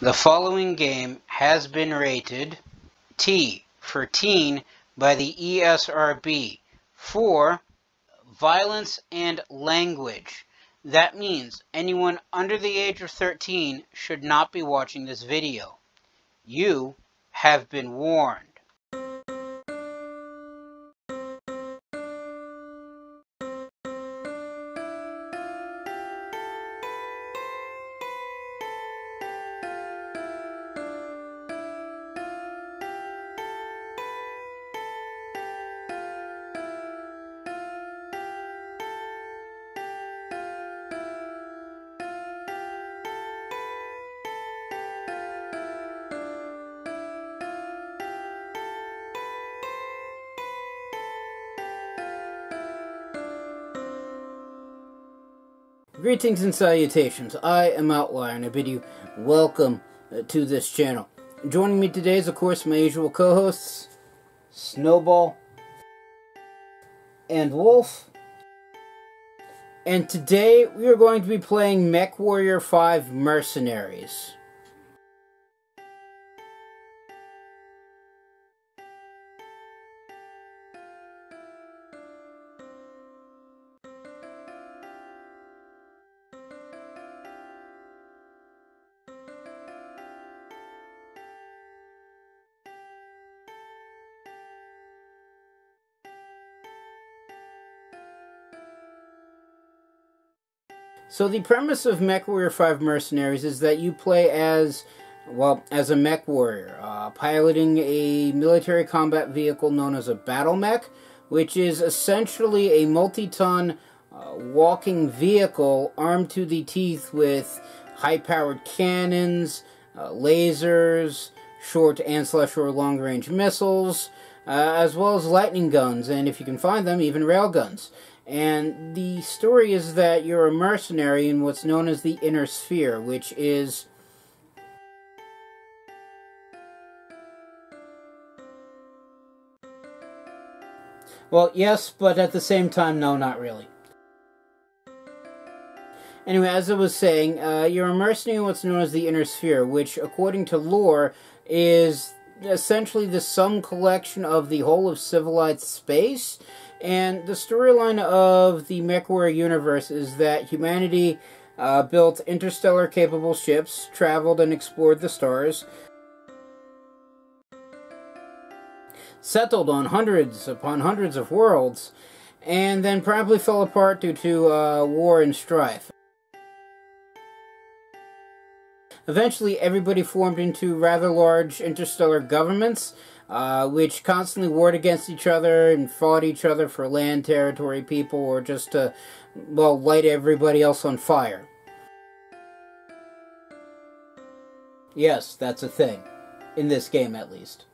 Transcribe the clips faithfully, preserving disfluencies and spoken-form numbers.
The following game has been rated T for teen by the E S R B for violence and language. That means anyone under the age of thirteen should not be watching this video. You have been warned. Greetings and salutations, I am Outlier and I bid you welcome to this channel. Joining me today is of course my usual co-hosts, Snowball and Wolf. And today we are going to be playing MechWarrior five Mercenaries. So the premise of MechWarrior five Mercenaries is that you play as, well, as a mech warrior, uh, piloting a military combat vehicle known as a BattleMech, which is essentially a multi-ton uh, walking vehicle armed to the teeth with high-powered cannons, uh, lasers, short and slash or long-range missiles, uh, as well as lightning guns, and if you can find them, even railguns. And the story is that you're a mercenary in what's known as the Inner Sphere, which is well, yes, but at the same time, no, not really. Anyway, as I was saying, uh, you're a mercenary in what's known as the Inner Sphere, which, according to lore, is essentially the sum collection of the whole of civilized space. And the storyline of the MechWarrior universe is that humanity uh, built interstellar-capable ships, traveled and explored the stars, settled on hundreds upon hundreds of worlds, and then probably fell apart due to uh, war and strife. Eventually, everybody formed into rather large interstellar governments, Uh, which constantly warred against each other and fought each other for land, territory, people, or just to, well, light everybody else on fire. Yes, that's a thing. In this game, at least.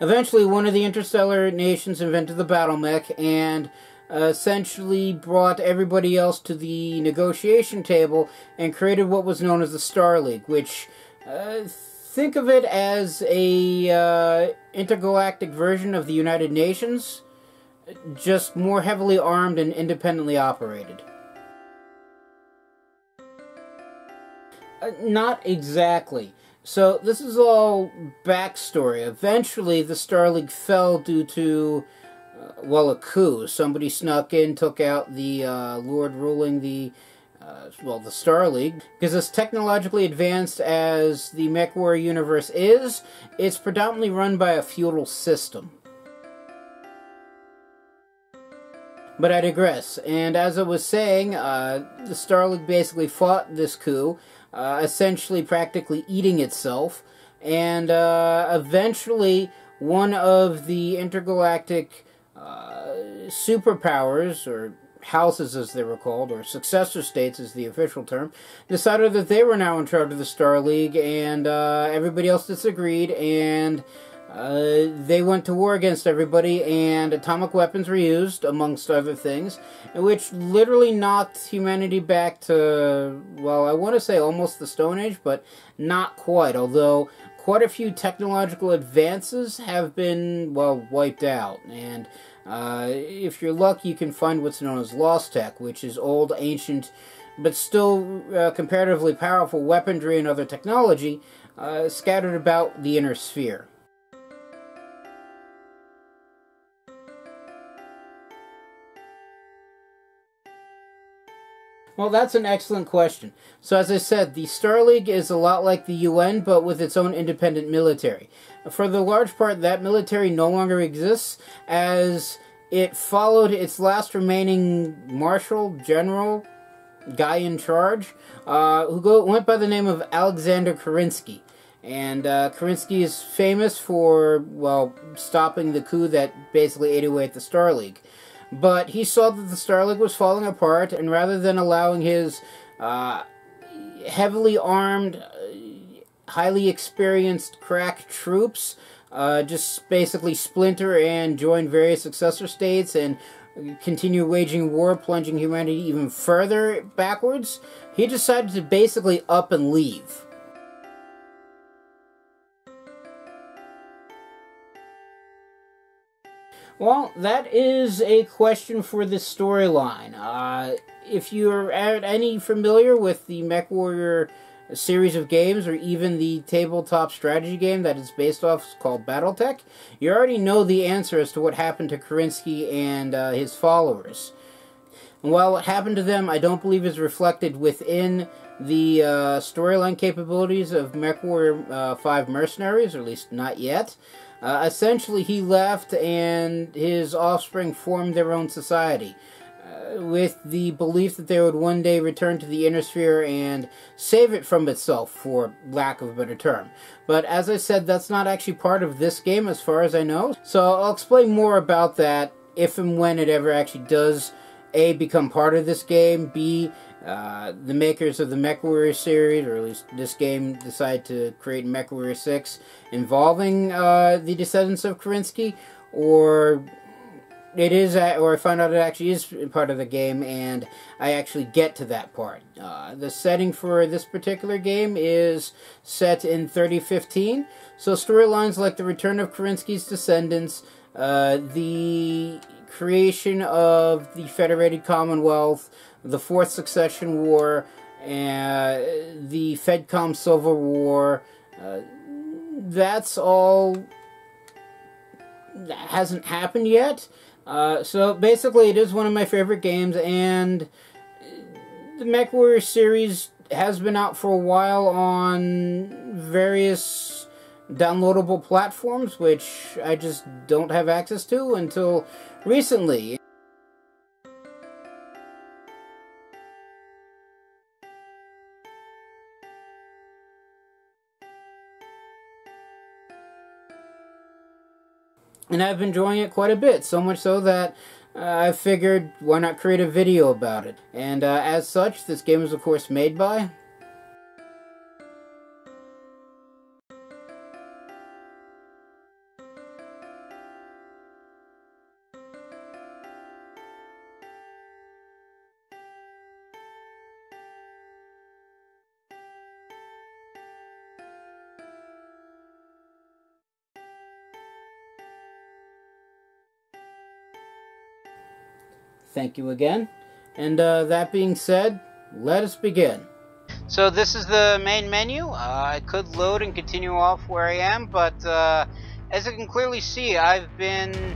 Eventually, one of the interstellar nations invented the BattleMech, and Uh, essentially brought everybody else to the negotiation table and created what was known as the Star League, which, uh, think of it as a uh, intergalactic version of the United Nations, just more heavily armed and independently operated. Uh, not exactly. So this is all backstory. Eventually the Star League fell due to well, a coup. Somebody snuck in, took out the uh, Lord ruling the, uh, well, the Star League. Because as technologically advanced as the MechWarrior universe is, it's predominantly run by a feudal system. But I digress. And as I was saying, uh, the Star League basically fought this coup, uh, essentially practically eating itself, and uh, eventually one of the intergalactic Uh, superpowers, or houses as they were called, or successor states is the official term, decided that they were now in charge of the Star League, and uh, everybody else disagreed, and uh, they went to war against everybody, and atomic weapons were used, amongst other things, which literally knocked humanity back to, well, I want to say almost the Stone Age, but not quite, although quite a few technological advances have been, well, wiped out, and Uh, if you're lucky, you can find what's known as Lost Tech, which is old, ancient, but still uh, comparatively powerful weaponry and other technology uh, scattered about the Inner Sphere. Well, that's an excellent question. So as I said, the Star League is a lot like the U N, but with its own independent military. For the large part, that military no longer exists, as it followed its last remaining marshal, general, guy in charge, uh, who go, went by the name of Alexander Kerensky. And uh, Kerensky is famous for, well, stopping the coup that basically ate away at the Star League. But he saw that the Star League was falling apart, and rather than allowing his uh, heavily armed, highly experienced crack troops uh, just basically splinter and join various successor states and continue waging war, plunging humanity even further backwards, he decided to basically up and leave. Well, that is a question for this storyline. Uh, if you're at any familiar with the MechWarrior series of games, or even the tabletop strategy game that it's based off called Battletech, you already know the answer as to what happened to Kerensky and uh, his followers. And while what happened to them, I don't believe is reflected within the uh, storyline capabilities of MechWarrior uh, five Mercenaries, or at least not yet. Uh, essentially, he left and his offspring formed their own society, uh, with the belief that they would one day return to the Inner Sphere and save it from itself, for lack of a better term. But as I said, that's not actually part of this game as far as I know, so I'll explain more about that if and when it ever actually does, A, become part of this game, B, uh, the makers of the MechWarrior series, or at least this game, decide to create MechWarrior six involving uh, the descendants of Kerensky, or it is, or I find out it actually is part of the game, and I actually get to that part. Uh, the setting for this particular game is set in thirty fifteen, so storylines like the return of Kerensky's descendants, uh, the creation of the Federated Commonwealth, the Fourth Succession War, uh, the FedCom Civil War, uh, that's all that hasn't happened yet. Uh, so basically it is one of my favorite games, and the MechWarrior series has been out for a while on various downloadable platforms, which I just don't have access to until recently. And I've been enjoying it quite a bit, so much so that uh, I figured, why not create a video about it? And uh, as such, this game is of course made by Thank you again. And uh, that being said, let us begin. So this is the main menu. Uh, I could load and continue off where I am, but uh, as you can clearly see, I've been,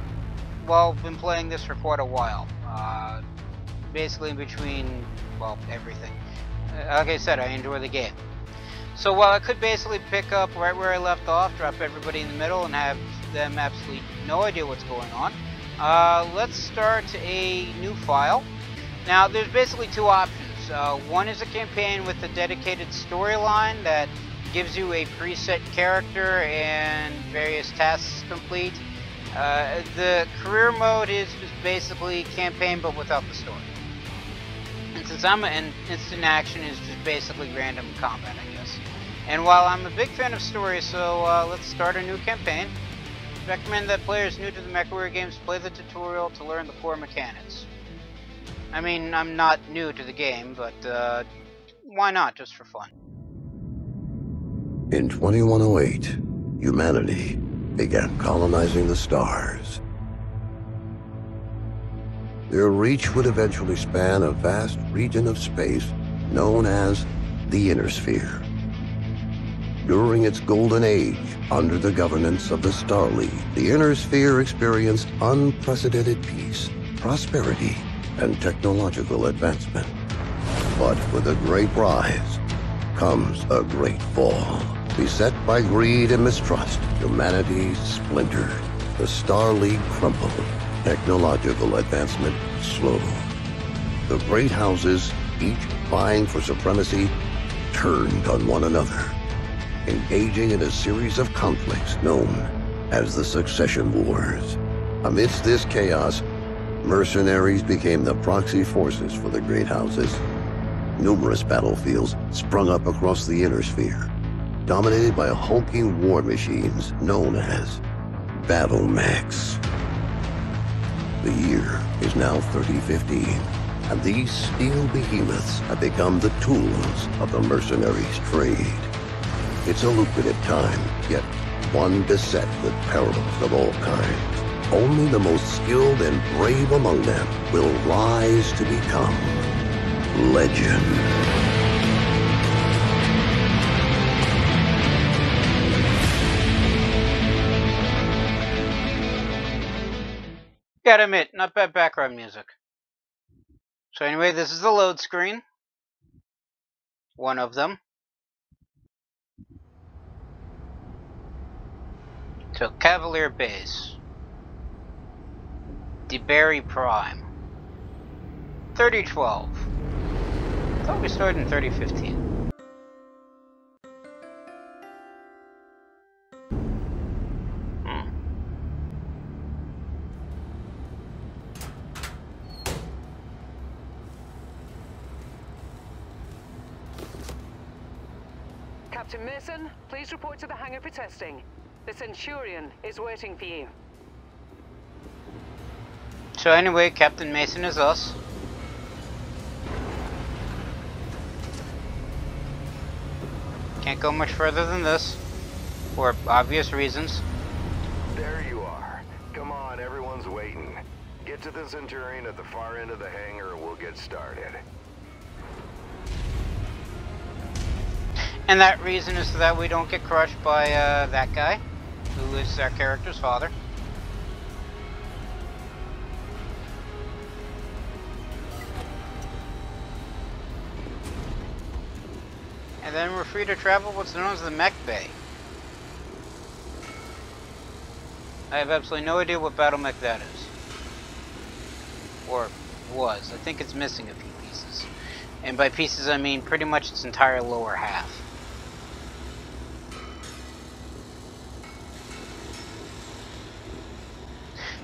well, been playing this for quite a while. Uh, basically in between, well, everything. Like I said, I enjoy the game. So while I could basically pick up right where I left off, drop everybody in the middle, and have them absolutely no idea what's going on, Uh, let's start a new file. Now, there's basically two options. Uh, one is a campaign with a dedicated storyline that gives you a preset character and various tasks to complete. Uh, the career mode is just basically campaign but without the story. And since I'm an instant action, is just basically random combat, I guess. And while I'm a big fan of stories, so uh, let's start a new campaign. Recommend that players new to the MechWarrior games play the tutorial to learn the core mechanics. I mean, I'm not new to the game, but uh, why not, just for fun? In twenty-one oh eight, humanity began colonizing the stars. Their reach would eventually span a vast region of space known as the Inner Sphere. During its golden age, under the governance of the Star League, the Inner Sphere experienced unprecedented peace, prosperity, and technological advancement. But with a great rise comes a great fall. Beset by greed and mistrust, humanity splintered. The Star League crumbled. Technological advancement slowed. The great houses, each vying for supremacy, turned on one another, engaging in a series of conflicts known as the Succession Wars. Amidst this chaos, mercenaries became the proxy forces for the great houses. Numerous battlefields sprung up across the Inner Sphere, dominated by hulking war machines known as BattleMechs. The year is now thirty fifteen, and these steel behemoths have become the tools of the mercenaries' trade. It's a lucrative time, yet one beset with perils of all kinds. Only the most skilled and brave among them will rise to become legend. Gotta admit, not bad background music. So anyway, this is the load screen. One of them. So, Cavalier Base, DeBerry Prime, thirty twelve, I thought we started in thirty fifteen. Hmm. Captain Mason, please report to the hangar for testing. The Centurion is waiting for you. So anyway, Captain Mason is us. Can't go much further than this, for obvious reasons. There you are. Come on, everyone's waiting. Get to the Centurion at the far end of the hangar and we'll get started. And that reason is so that we don't get crushed by uh, that guy, who is our character's father. And then we're free to travel what's known as the Mech Bay. I have absolutely no idea what BattleMech that is. Or was. I think it's missing a few pieces. And by pieces I mean pretty much its entire lower half.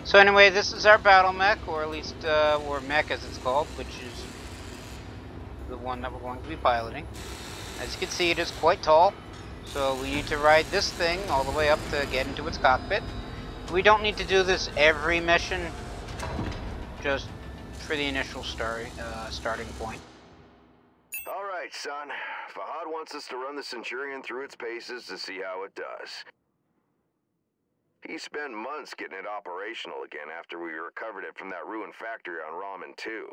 So anyway, this is our battle mech, or at least, uh, or mech as it's called, which is the one that we're going to be piloting. As you can see, it is quite tall, so we need to ride this thing all the way up to get into its cockpit. We don't need to do this every mission, just for the initial start, uh, starting point. All right, son. Fahad wants us to run the Centurion through its paces to see how it does. He spent months getting it operational again after we recovered it from that ruined factory on Raman two.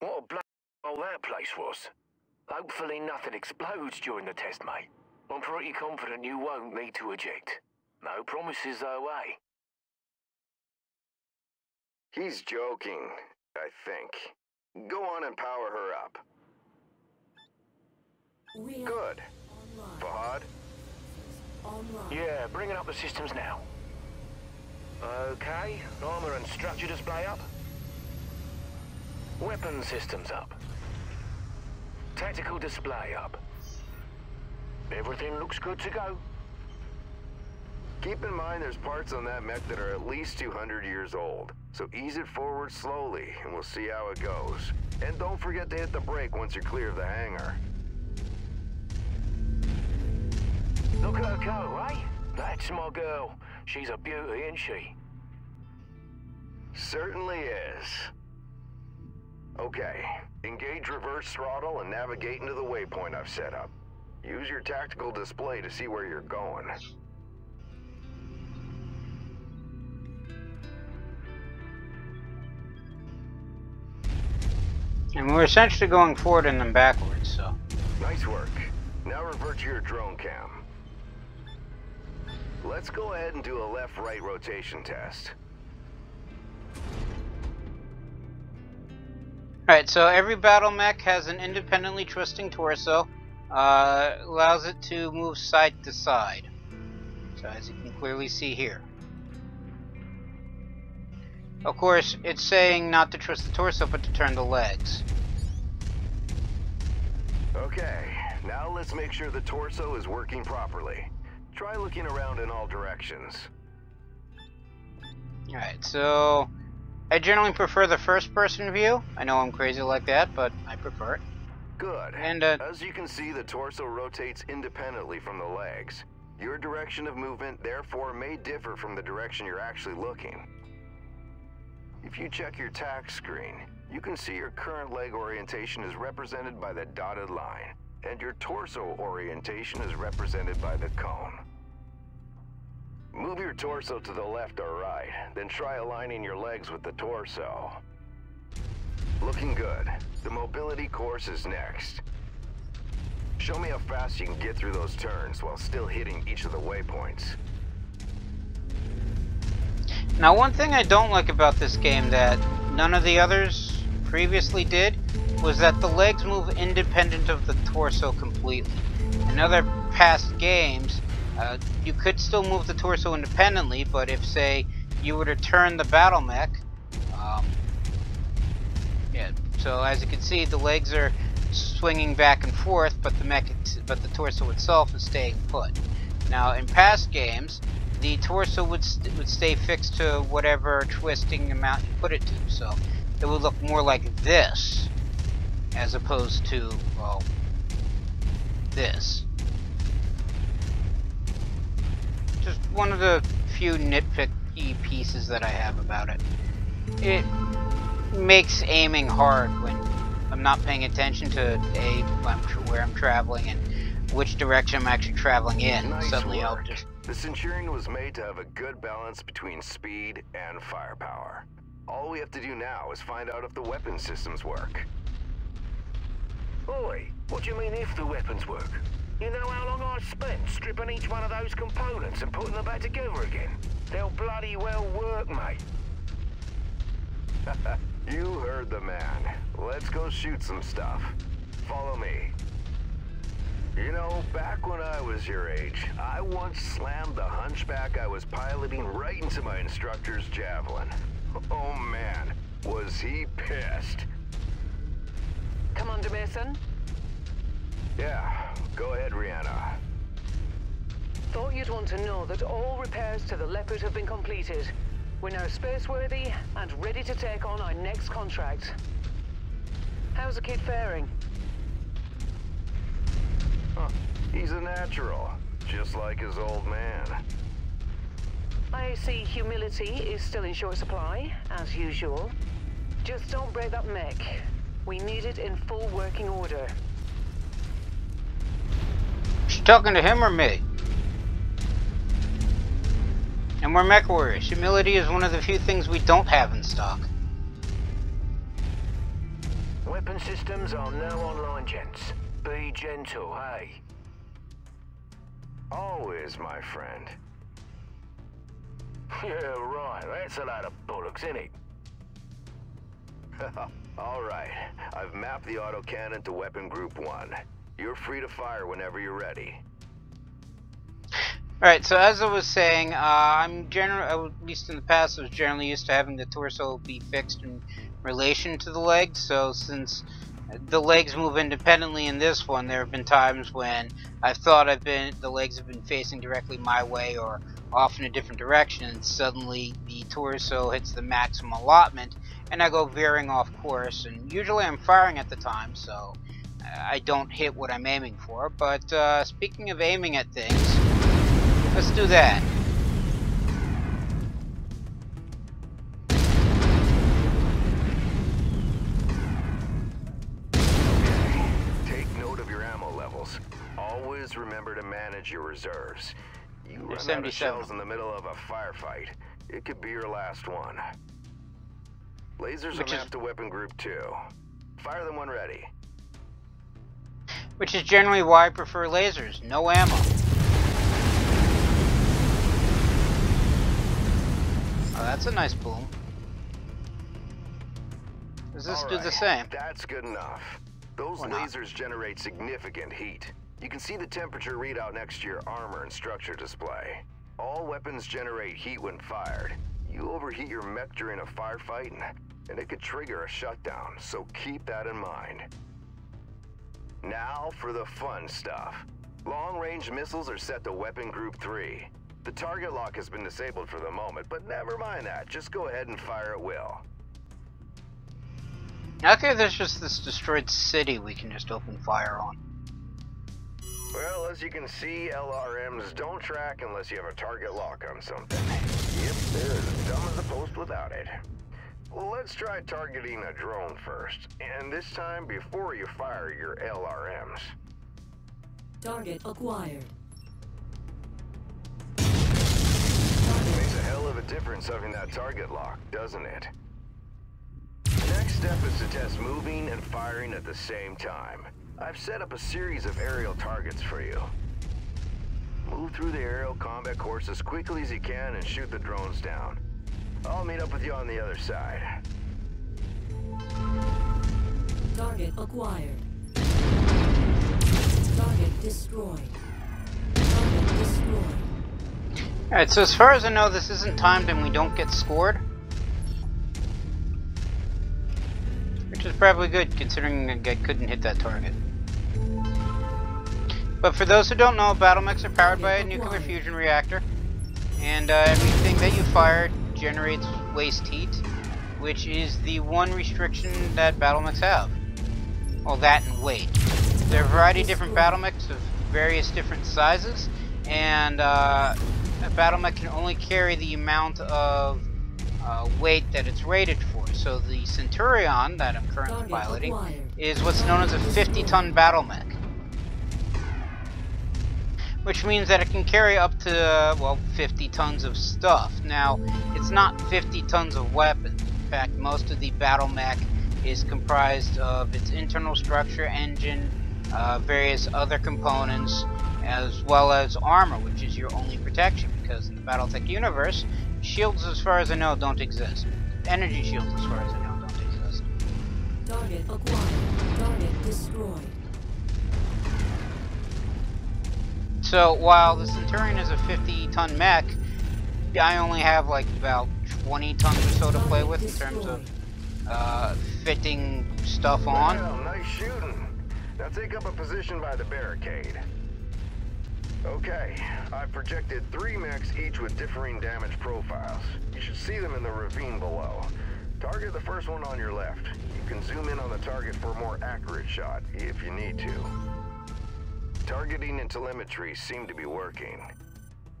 What a bloody hole that place was. Hopefully nothing explodes during the test, mate. I'm pretty confident you won't need to eject. No promises though, eh? He's joking, I think. Go on and power her up. Good. Fahad? Yeah, bringing up the systems now. Okay, armor and structure display up. Weapon systems up. Tactical display up. Everything looks good to go. Keep in mind there's parts on that mech that are at least two hundred years old, so ease it forward slowly and we'll see how it goes. And don't forget to hit the brake once you're clear of the hangar. Look at her go, eh? That's my girl. She's a beauty, isn't she? Certainly is. Okay, Engage reverse throttle and navigate into the waypoint I've set up. Use your tactical display to see where you're going. And we're essentially going forward and then backwards, so. Nice work. Now revert to your drone cam. Let's go ahead and do a left-right rotation test. Alright, so every battle mech has an independently twisting torso. Uh, allows it to move side to side. So as you can clearly see here. Of course, it's saying not to twist the torso, but to turn the legs. Okay, now let's make sure the torso is working properly. Try looking around in all directions. Alright, so I generally prefer the first person view. I know I'm crazy like that, but I prefer it. Good. And uh, as you can see, the torso rotates independently from the legs. Your direction of movement, therefore, may differ from the direction you're actually looking. If you check your tack screen, you can see your current leg orientation is represented by the dotted line, and your torso orientation is represented by the cone. Move your torso to the left or right, then try aligning your legs with the torso. Looking good. The mobility course is next. Show me how fast you can get through those turns while still hitting each of the waypoints. Now, one thing I don't like about this game that none of the others previously did was that the legs move independent of the torso completely. In other past games, uh, you could still move the torso independently, but if, say, you were to turn the battle mech, um, yeah, so as you can see, the legs are swinging back and forth, but the mech, but the torso itself is staying put. Now, in past games, the torso would st would stay fixed to whatever twisting amount you put it to, so it would look more like this, as opposed to, well, this. Just one of the few nitpicky pieces that I have about it. It makes aiming hard when I'm not paying attention to a, I'm tr where I'm traveling and which direction I'm actually traveling in. Nice Suddenly work. I'll just... The Centurion was made to have a good balance between speed and firepower. All we have to do now is find out if the weapon systems work. Oi, what do you mean if the weapons work? You know how long I spent stripping each one of those components and putting them back together again? They'll bloody well work, mate. You heard the man. Let's go shoot some stuff. Follow me. You know, back when I was your age, I once slammed the Hunchback I was piloting right into my instructor's Javelin. Oh man, was he pissed. Commander Mason? Yeah, go ahead, Rhianna. Thought you'd want to know that all repairs to the Leopard have been completed. We're now spaceworthy and ready to take on our next contract. How's the kid faring? Huh. He's a natural, just like his old man. I see humility is still in short supply, as usual. Just don't break that mech. We need it in full working order. She talking to him or me? And we're mech warriors. Humility is one of the few things we don't have in stock. Weapon systems are now online, gents. Be gentle, hey? Always, my friend. Yeah, right. That's a lot of bullocks, isn't it? Alright. I've mapped the autocannon to weapon group one. You're free to fire whenever you're ready. Alright, so as I was saying, uh, I'm generally, at least in the past, I was generally used to having the torso be fixed in relation to the legs, so since the legs move independently in this one, there have been times when I've thought I've been the legs have been facing directly my way or off in a different direction, and suddenly the torso hits the maximum allotment and I go veering off course, and usually I'm firing at the time, so I don't hit what I'm aiming for. But uh, speaking of aiming at things, let's do that. levels. Always remember to manage your reserves. You run out of shells in the middle of a firefight, it could be your last one. Lasers are mapped to weapon group two. Fire them when ready. Which is generally why I prefer lasers. No ammo. Oh, that's a nice boom. Does this do the same? That's good enough. Those lasers generate significant heat. You can see the temperature readout next to your armor and structure display. All weapons generate heat when fired. You overheat your mech during a firefight, and it could trigger a shutdown, so keep that in mind. Now for the fun stuff. Long-range missiles are set to weapon group three. The target lock has been disabled for the moment, but never mind that. Just go ahead and fire at will. Okay, there's just this destroyed city we can just open fire on. Well, as you can see, L R Ms don't track unless you have a target lock on something. Yep, they're as dumb as a post without it. Let's try targeting a drone first, and this time before you fire your L R Ms. Target acquired. It makes a hell of a difference having that target lock, doesn't it? The next step is to test moving and firing at the same time. I've set up a series of aerial targets for you. Move through the aerial combat course as quickly as you can and shoot the drones down. I'll meet up with you on the other side. Target acquired. Target destroyed. Target destroyed. Alright, so as far as I know, this isn't timed and we don't get scored. Which is probably good, considering I couldn't hit that target. But for those who don't know, BattleMechs are powered by a nuclear fusion reactor. And uh, everything that you fired generates waste heat, which is the one restriction that BattleMechs have. Well, that and weight. There are a variety of different BattleMechs of various different sizes, and uh, a BattleMech can only carry the amount of uh, weight that it's rated for. So the Centurion that I'm currently piloting is what's known as a fifty ton BattleMech, which means that it can carry up to, uh, well, fifty tons of stuff. Now, it's not fifty tons of weapons. In fact, most of the BattleMech is comprised of its internal structure, engine, uh, various other components, as well as armor, which is your only protection, because in the Battletech universe, shields, as far as I know, don't exist. Energy shields, as far as I know, don't exist. Target acquired. Target destroyed. So while the Centurion is a fifty ton mech, I only have like about twenty tons or so to play with in terms of uh, fitting stuff on. Well, nice shooting. Now take up a position by the barricade. Okay, I've projected three mechs each with differing damage profiles. You should see them in the ravine below. Target the first one on your left. You can zoom in on the target for a more accurate shot if you need to. Targeting and telemetry seem to be working.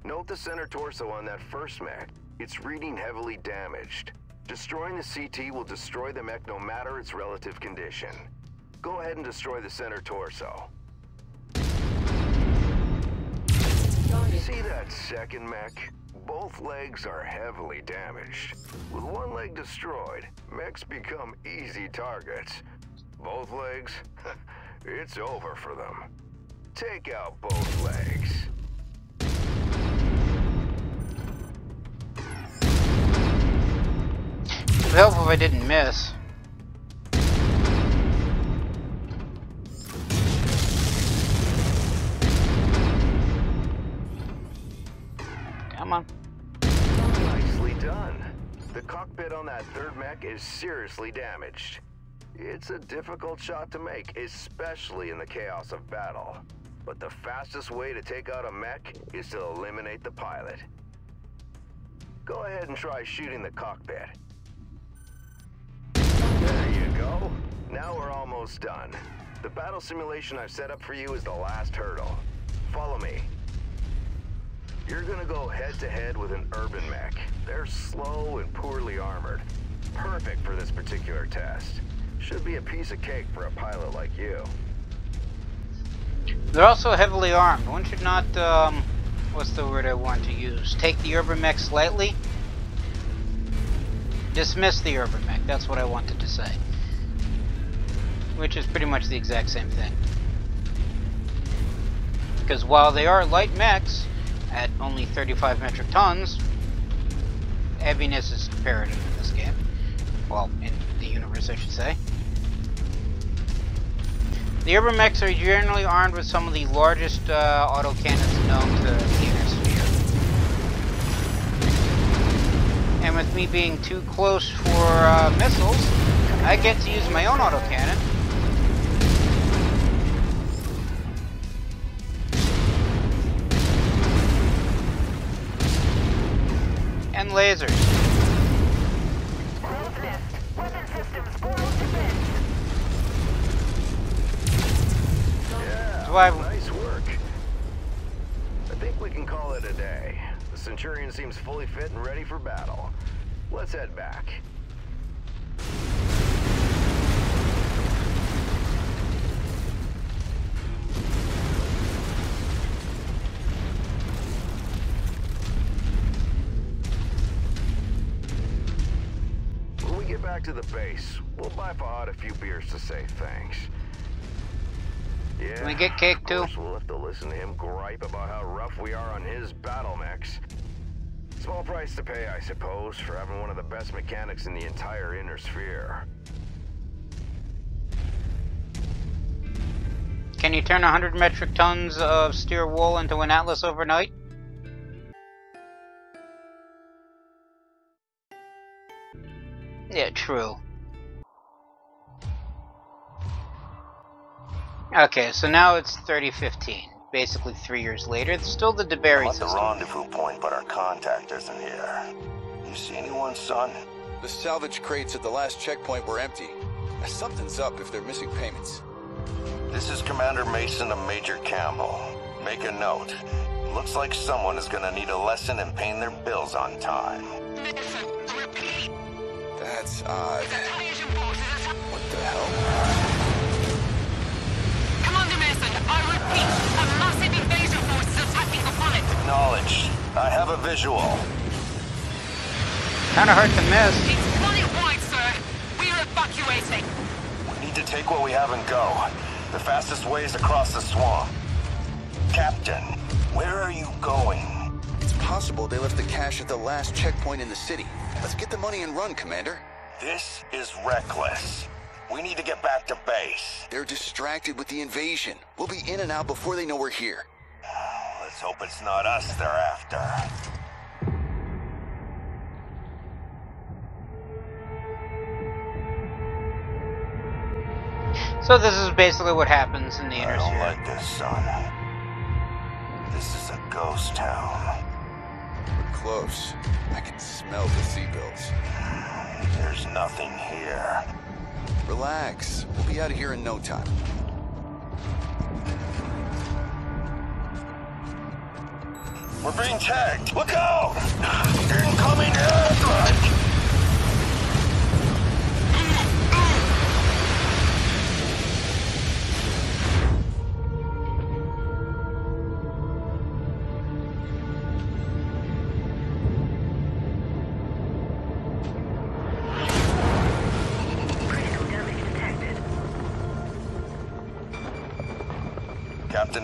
Note the center torso on that first mech. It's reading heavily damaged. Destroying the C T will destroy the mech no matter its relative condition. Go ahead and destroy the center torso. See that second mech? Both legs are heavily damaged. With one leg destroyed, mechs become easy targets. Both legs? It's over for them. Take out both legs. It would help if I didn't miss. Come on. Nicely done. The cockpit on that third mech is seriously damaged. It's a difficult shot to make, especially in the chaos of battle. But the fastest way to take out a mech is to eliminate the pilot. Go ahead and try shooting the cockpit. There you go. Now we're almost done. The battle simulation I've set up for you is the last hurdle. Follow me. You're gonna go head to head with an Urbanmech. They're slow and poorly armored. Perfect for this particular test. Should be a piece of cake for a pilot like you. They're also heavily armed. One should not, um, what's the word I want to use? Take the Urbanmech lightly. Dismiss the Urbanmech, that's what I wanted to say. Which is pretty much the exact same thing. Because while they are light mechs, at only thirty-five metric tons, heaviness is imperative in this game. Well, in the universe, I should say. The Urbanmechs are generally armed with some of the largest uh, autocannons known to the Inner Sphere. And with me being too close for uh, missiles, I get to use my own autocannon. And lasers. World missed. Weapon systems spoiled defense. Yeah, so I... nice work. I think we can call it a day. The Centurion seems fully fit and ready for battle. Let's head back. Back to the base. We'll buy Fahad a few beers to say thanks. Yeah, can we get cake too? We'll have to listen to him gripe about how rough we are on his BattleMechs. Small price to pay, I suppose, for having one of the best mechanics in the entire Inner Sphere. Can you turn one hundred metric tons of steer wool into an atlas overnight? Yeah, true. Okay, so now it's thirty fifteen. Basically three years later. It's still the DeBerry system. I'm at the rendezvous point, but our contact isn't here. You see anyone, son? The salvage crates at the last checkpoint were empty. Something's up if they're missing payments. This is Commander Mason of Major Campbell. Make a note. Looks like someone is gonna need a lesson in paying their bills on time. That's odd. What the hell? Commander Mason, I repeat, a massive invasion force is attacking the planet. Acknowledged. I have a visual. Kinda hard to miss. It's planet-wide, sir. We're evacuating. We need to take what we have and go. The fastest way is across the swamp. Captain, where are you going? It's possible they left the cache at the last checkpoint in the city. Let's get the money and run, Commander. This is reckless. We need to get back to base. They're distracted with the invasion. We'll be in and out before they know we're here. Let's hope it's not us they're after. So this is basically what happens in the Inner Sphere. I don't like this, son. This is a ghost town. We're close. I can smell the C-Bills. There's nothing here. Relax. We'll be out of here in no time. We're being tagged. Look out! Incoming airstrike!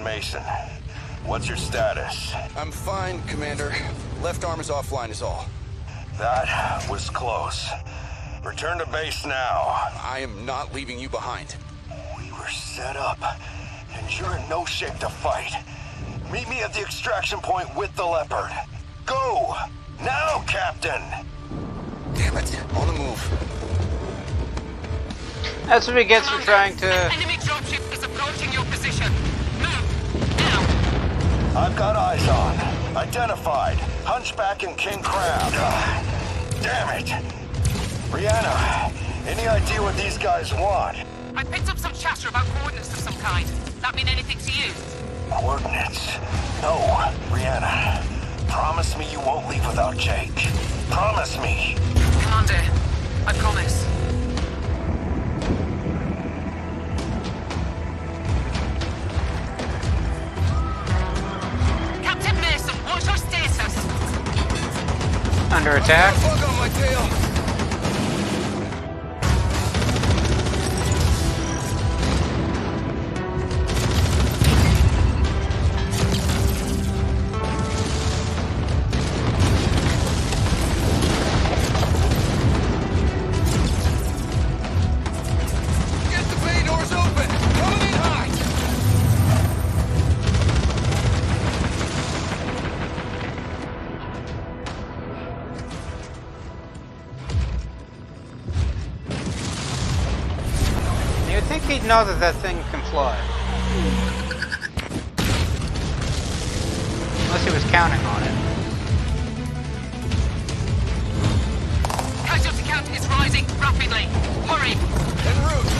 Mason, what's your status? I'm fine, Commander. Left arm is offline is all. That was close. Return to base now. I am not leaving you behind. We were set up, and you're in no shape to fight. Meet me at the extraction point with the Leopard. Go! Now, Captain! Damn it, on the move. That's what he gets for trying to... Enemy dropship is approaching your position. I've got eyes on. Identified. Hunchback and King Crab. Uh, damn it. Rhianna, any idea what these guys want? I picked up some chatter about coordinates of some kind. That mean anything to you? Coordinates? No, Rhianna. Promise me you won't leave without Jake. Promise me. Commander, I promise. under attack. Know that that thing can fly. Unless he was counting on it. Casualty count is rising rapidly. Hurry! En route!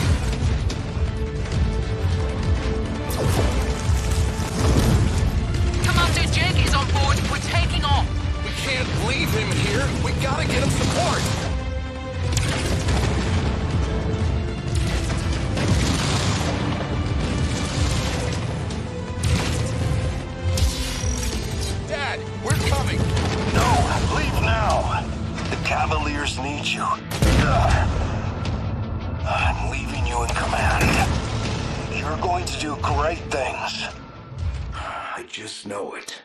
Commander Jake is on board. We're taking off. We can't leave him here. We gotta get him support. Need you. I'm leaving you in command. You're going to do great things. I just know it.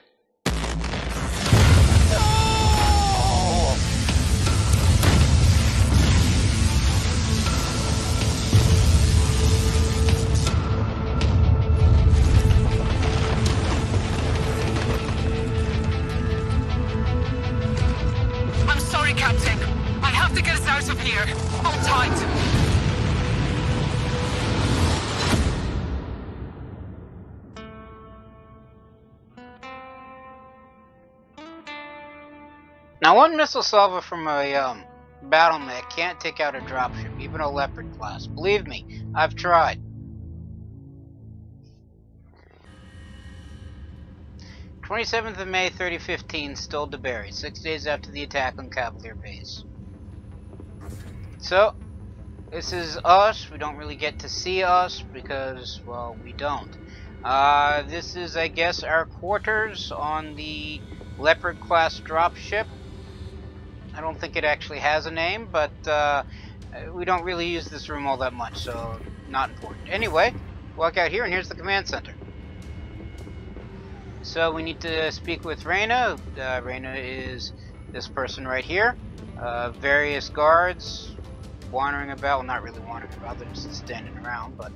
Now, one missile salvo from a um, BattleMech can't take out a dropship, even a Leopard class. Believe me, I've tried. twenty-seventh of May, thirty fifteen, still to bury, six days after the attack on Cavalier Base. So, this is us. We don't really get to see us because, well, we don't. Uh, this is, I guess, our quarters on the Leopard class dropship. I don't think it actually has a name, but uh, we don't really use this room all that much, so not important. Anyway, walk out here and here's the command center. So we need to speak with Rhianna. Uh, Rhianna is this person right here. Uh, various guards wandering about, well, not really wandering about, they're just standing around, but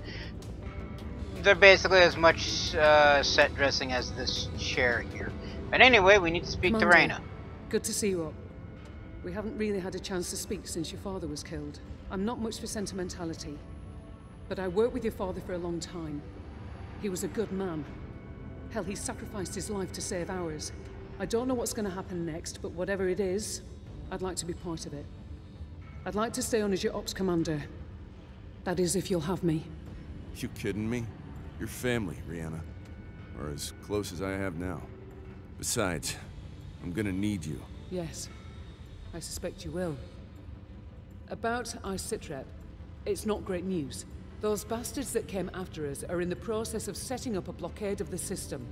they're basically as much uh, set dressing as this chair here. But anyway, we need to speak Monday. to Rhianna. Good to see you all. We haven't really had a chance to speak since your father was killed. I'm not much for sentimentality, but I worked with your father for a long time. He was a good man. Hell, he sacrificed his life to save ours. I don't know what's going to happen next, but whatever it is, I'd like to be part of it. I'd like to stay on as your ops commander. That is, if you'll have me. You kidding me? Your family, Rhianna, are as close as I have now. Besides, I'm gonna need you. Yes. I suspect you will. About our sitrep, it's not great news. Those bastards that came after us are in the process of setting up a blockade of the system,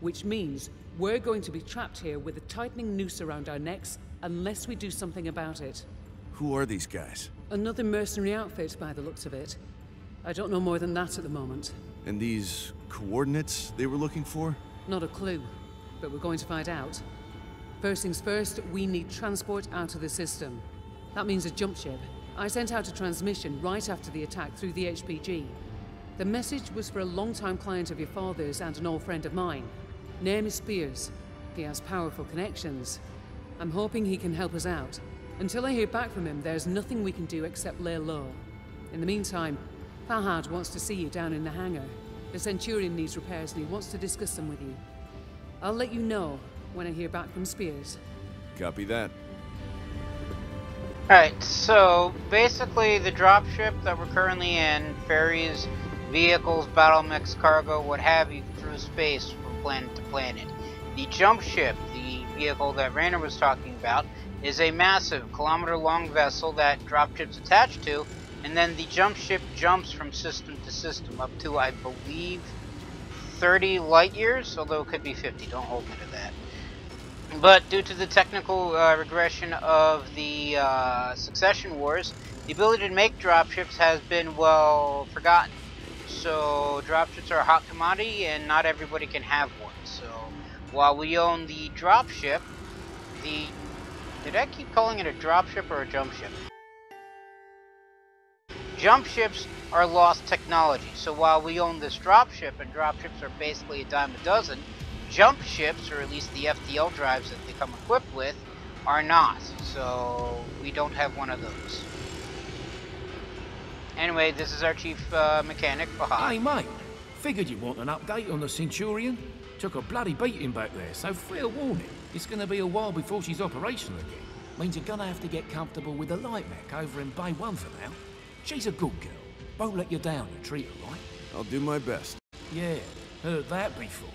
which means we're going to be trapped here with a tightening noose around our necks unless we do something about it. Who are these guys? Another mercenary outfit by the looks of it. I don't know more than that at the moment. And these coordinates they were looking for? Not a clue, but we're going to find out. First things first, we need transport out of the system. That means a jump ship. I sent out a transmission right after the attack through the H P G. The message was for a long-time client of your father's and an old friend of mine. Name is Spears. He has powerful connections. I'm hoping he can help us out. Until I hear back from him, there's nothing we can do except lay low. In the meantime, Fahad wants to see you down in the hangar. The Centurion needs repairs and he wants to discuss them with you. I'll let you know when I hear back from Spears. Copy that. Alright, so basically the dropship that we're currently in ferries vehicles, BattleMechs, cargo, what have you, through space from planet to planet. The jump ship, the vehicle that Rhianna was talking about, is a massive kilometer long vessel that dropship's attached to, and then the jump ship jumps from system to system up to, I believe, thirty light years, although it could be fifty, don't hold me to that. But due to the technical uh, regression of the uh, Succession Wars, the ability to make dropships has been well forgotten. So dropships are a hot commodity and not everybody can have one. So while we own the dropship, the... Did I keep calling it a dropship or a jump ship? Jump ships are lost technology. So while we own this dropship, and dropships are basically a dime a dozen, jump ships, or at least the F T L drives that they come equipped with, are not. So we don't have one of those. Anyway, this is our chief uh, mechanic, Fahad. Hey mate, figured you want an update on the Centurion. Took a bloody beating back there, so fair warning. It's going to be a while before she's operational again. Means you're going to have to get comfortable with the light mech over in Bay one for now. She's a good girl. Won't let you down, you treat her right. I'll do my best. Yeah, heard that before.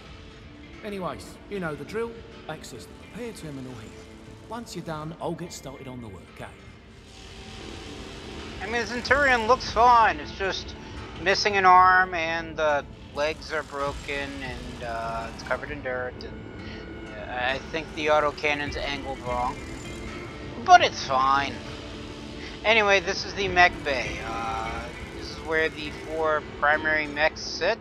Anyways, you know the drill. Access the repair terminal here. Once you're done, I'll get started on the work, eh? I mean, the Centurion looks fine. It's just missing an arm, and the legs are broken, and uh, it's covered in dirt, and uh, I think the autocannon's angled wrong. But it's fine. Anyway, this is the mech bay. Uh, this is where the four primary mechs sit.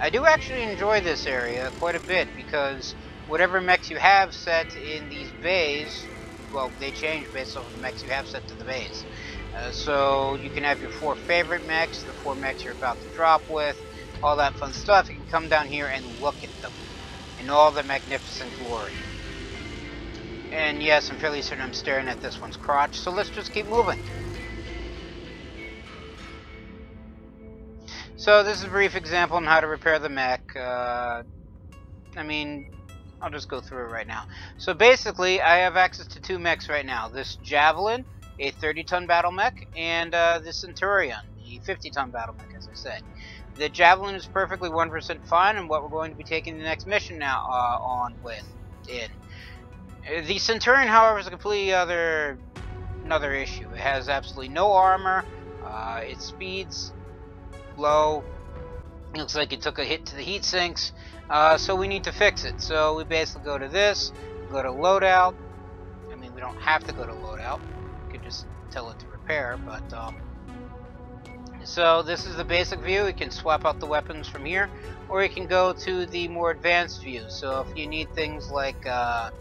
I do actually enjoy this area quite a bit, because whatever mechs you have set in these bays, well, they change based off the mechs you have set to the bays. Uh, so you can have your four favorite mechs, the four mechs you're about to drop with, all that fun stuff. You can come down here and look at them in all the magnificent glory. And yes, I'm fairly certain I'm staring at this one's crotch, so let's just keep moving. So this is a brief example on how to repair the mech. Uh, I mean, I'll just go through it right now. So basically, I have access to two mechs right now. This Javelin, a thirty ton battle mech, and uh, the Centurion, the fifty ton battle mech, as I said. The Javelin is perfectly one percent fine, and what we're going to be taking the next mission now uh, on with it. The Centurion, however, is a completely other, another issue. It has absolutely no armor, uh, it speeds low, looks like it took a hit to the heat sinks, uh, so we need to fix it. So we basically go to this, go to loadout. I mean, we don't have to go to loadout, we could just tell it to repair, but um, so this is the basic view. You can swap out the weapons from here, or you can go to the more advanced view. So if you need things like uh,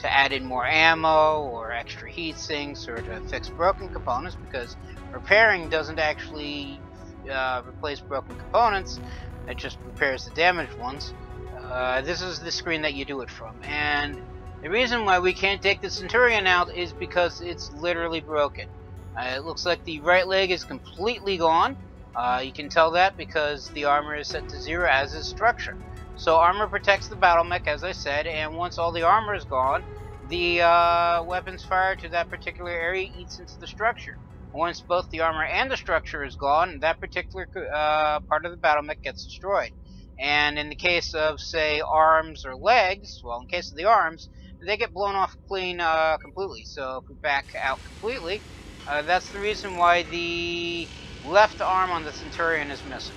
to add in more ammo, or extra heat sinks, or to fix broken components, because repairing doesn't actually Uh, replace broken components, it just repairs the damaged ones. Uh, this is the screen that you do it from, and the reason why we can't take the Centurion out is because it's literally broken. Uh, it looks like the right leg is completely gone. Uh, you can tell that because the armor is set to zero, as is structure. So armor protects the battle mech, as I said, and once all the armor is gone, the uh, weapons fire to that particular area eats into the structure. Once both the armor and the structure is gone, that particular uh, part of the battle mech gets destroyed. And in the case of, say, arms or legs, well, in case of the arms, they get blown off clean uh, completely. So if we back out completely, uh, that's the reason why the left arm on the Centurion is missing.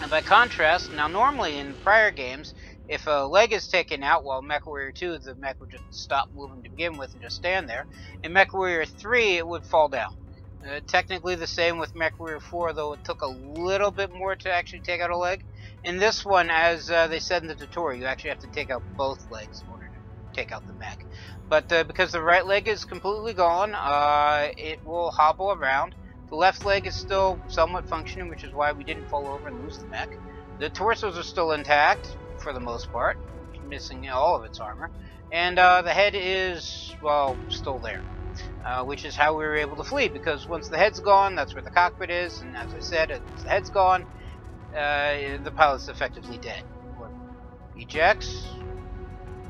And by contrast, now normally in prior games, if a leg is taken out, well, MechWarrior two, the mech would just stop moving to begin with and just stand there. In MechWarrior three, it would fall down. Uh, technically the same with MechWarrior four, though it took a little bit more to actually take out a leg. In this one, as uh, they said in the tutorial, you actually have to take out both legs in order to take out the mech. But uh, because the right leg is completely gone, uh, it will hobble around. The left leg is still somewhat functioning, which is why we didn't fall over and lose the mech. The torsos are still intact, for the most part, missing all of its armor, and uh, the head is, well, still there, uh, which is how we were able to flee, because once the head's gone, that's where the cockpit is, and as I said, once the head's gone, uh, the pilot's effectively dead. Or ejects.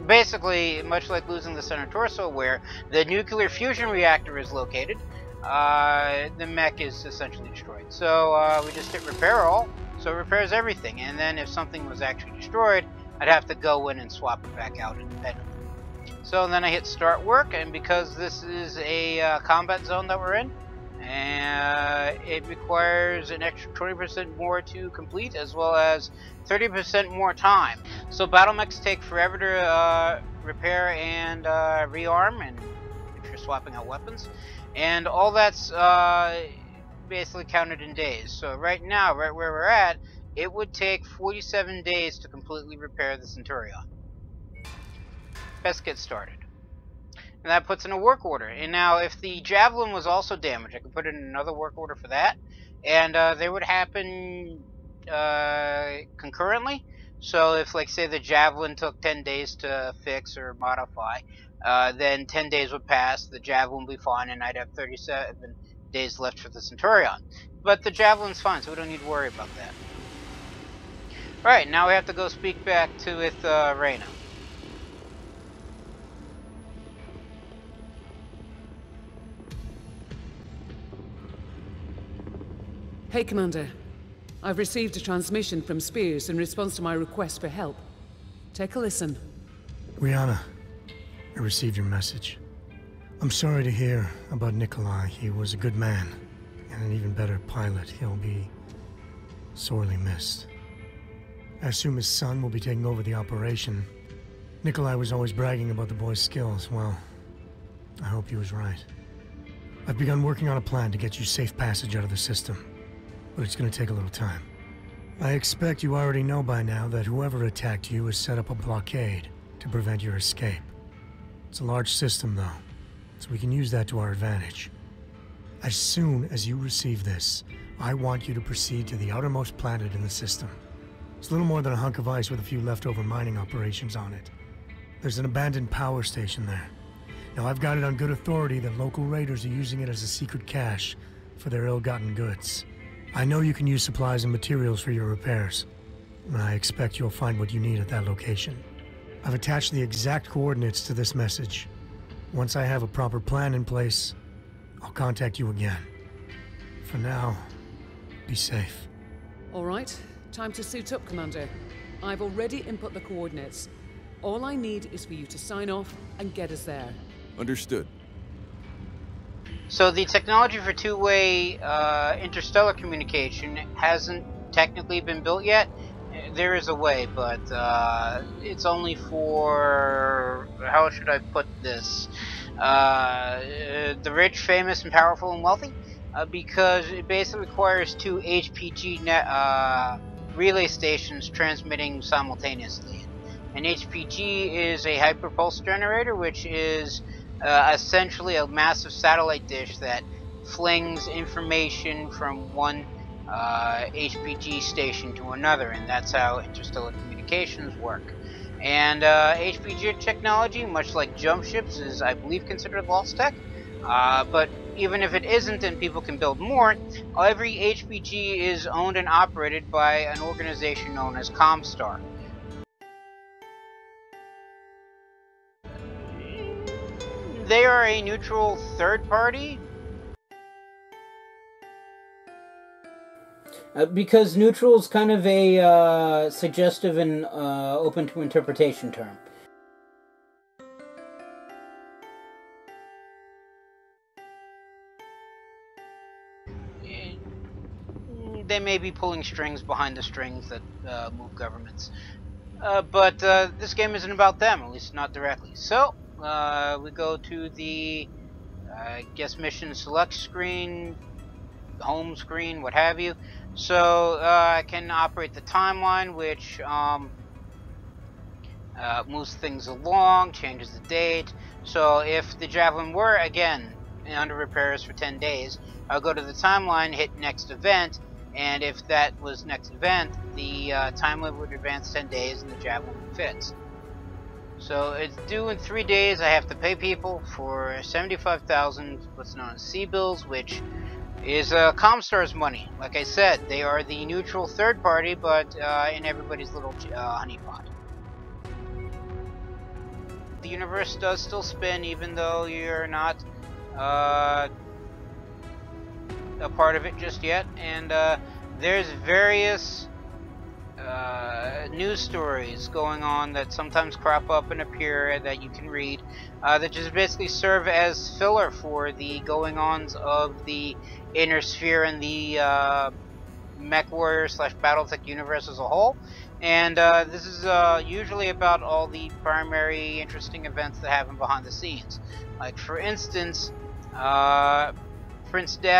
Basically, much like losing the center torso where the nuclear fusion reactor is located, uh, the mech is essentially destroyed. So uh, we just hit repair all. So it repairs everything, and then if something was actually destroyed, I'd have to go in and swap it back out independently. So then I hit start work, and because this is a uh, combat zone that we're in, uh, it requires an extra twenty percent more to complete, as well as thirty percent more time. So battle mechs take forever to uh, repair and uh, rearm, and if you're swapping out weapons. And all that's uh, basically counted in days. So right now, right where we're at, it would take forty-seven days to completely repair the Centurion. Let's get started. And that puts in a work order. And now if the Javelin was also damaged, I could put in another work order for that. And uh, they would happen uh, concurrently. So if, like, say the Javelin took ten days to fix or modify, uh, then ten days would pass, the Javelin would be fine, and I'd have thirty-seven days left for the Centurion. But the Javelin's fine, so we don't need to worry about that. Alright, now we have to go speak back to with uh, Rhianna. Hey, Commander. I've received a transmission from Spears in response to my request for help. Take a listen. Rhianna, I received your message. I'm sorry to hear about Nikolai. He was a good man, and an even better pilot. He'll be sorely missed. I assume his son will be taking over the operation. Nikolai was always bragging about the boy's skills. Well, I hope he was right. I've begun working on a plan to get you safe passage out of the system. But it's gonna take a little time. I expect you already know by now that whoever attacked you has set up a blockade to prevent your escape. It's a large system though, so we can use that to our advantage. As soon as you receive this, I want you to proceed to the outermost planet in the system. It's a little more than a hunk of ice with a few leftover mining operations on it. There's an abandoned power station there. Now I've got it on good authority that local raiders are using it as a secret cache for their ill-gotten goods. I know you can use supplies and materials for your repairs, and I expect you'll find what you need at that location. I've attached the exact coordinates to this message. Once I have a proper plan in place, I'll contact you again. For now, be safe. All right, time to suit up, Commander. I've already input the coordinates. All I need is for you to sign off and get us there. Understood. So the technology for two-way uh, interstellar communication hasn't technically been built yet. There is a way, but uh, it's only for... how should I put this? Uh, the rich, famous, and powerful and wealthy? Uh, because it basically requires two H P G net, uh, relay stations transmitting simultaneously. An H P G is a hyperpulse generator, which is... Uh, essentially a massive satellite dish that flings information from one uh, H P G station to another, and that's how interstellar communications work. And uh, H P G technology, much like jump ships, is, I believe, considered lost tech. Uh, but even if it isn't, and people can build more, every H P G is owned and operated by an organization known as Comstar. They are a neutral third party? Uh, because neutral is kind of a uh, suggestive and uh, open to interpretation term. They may be pulling strings behind the strings that uh, move governments. Uh, but uh, this game isn't about them, at least not directly. So... Uh, we go to the uh, guest mission select screen, home screen, what have you. So uh, I can operate the timeline, which um, uh, moves things along, changes the date. So if the Javelin were again under repairs for ten days, I'll go to the timeline, hit next event, and if that was next event, the uh, timeline would advance ten days and the Javelin would fix. So it's due in three days. I have to pay people for seventy-five thousand, what's known as C-Bills, which is uh, Comstar's money. Like I said, they are the neutral third party, but uh, in everybody's little uh, honeypot. The universe does still spin, even though you're not uh, a part of it just yet. And uh, there's various... Uh, news stories going on that sometimes crop up and appear that you can read uh, that just basically serve as filler for the going-ons of the Inner Sphere and the uh, MechWarrior slash Battletech universe as a whole. And uh, this is uh, usually about all the primary interesting events that happen behind the scenes. Like, for instance, uh, Prince da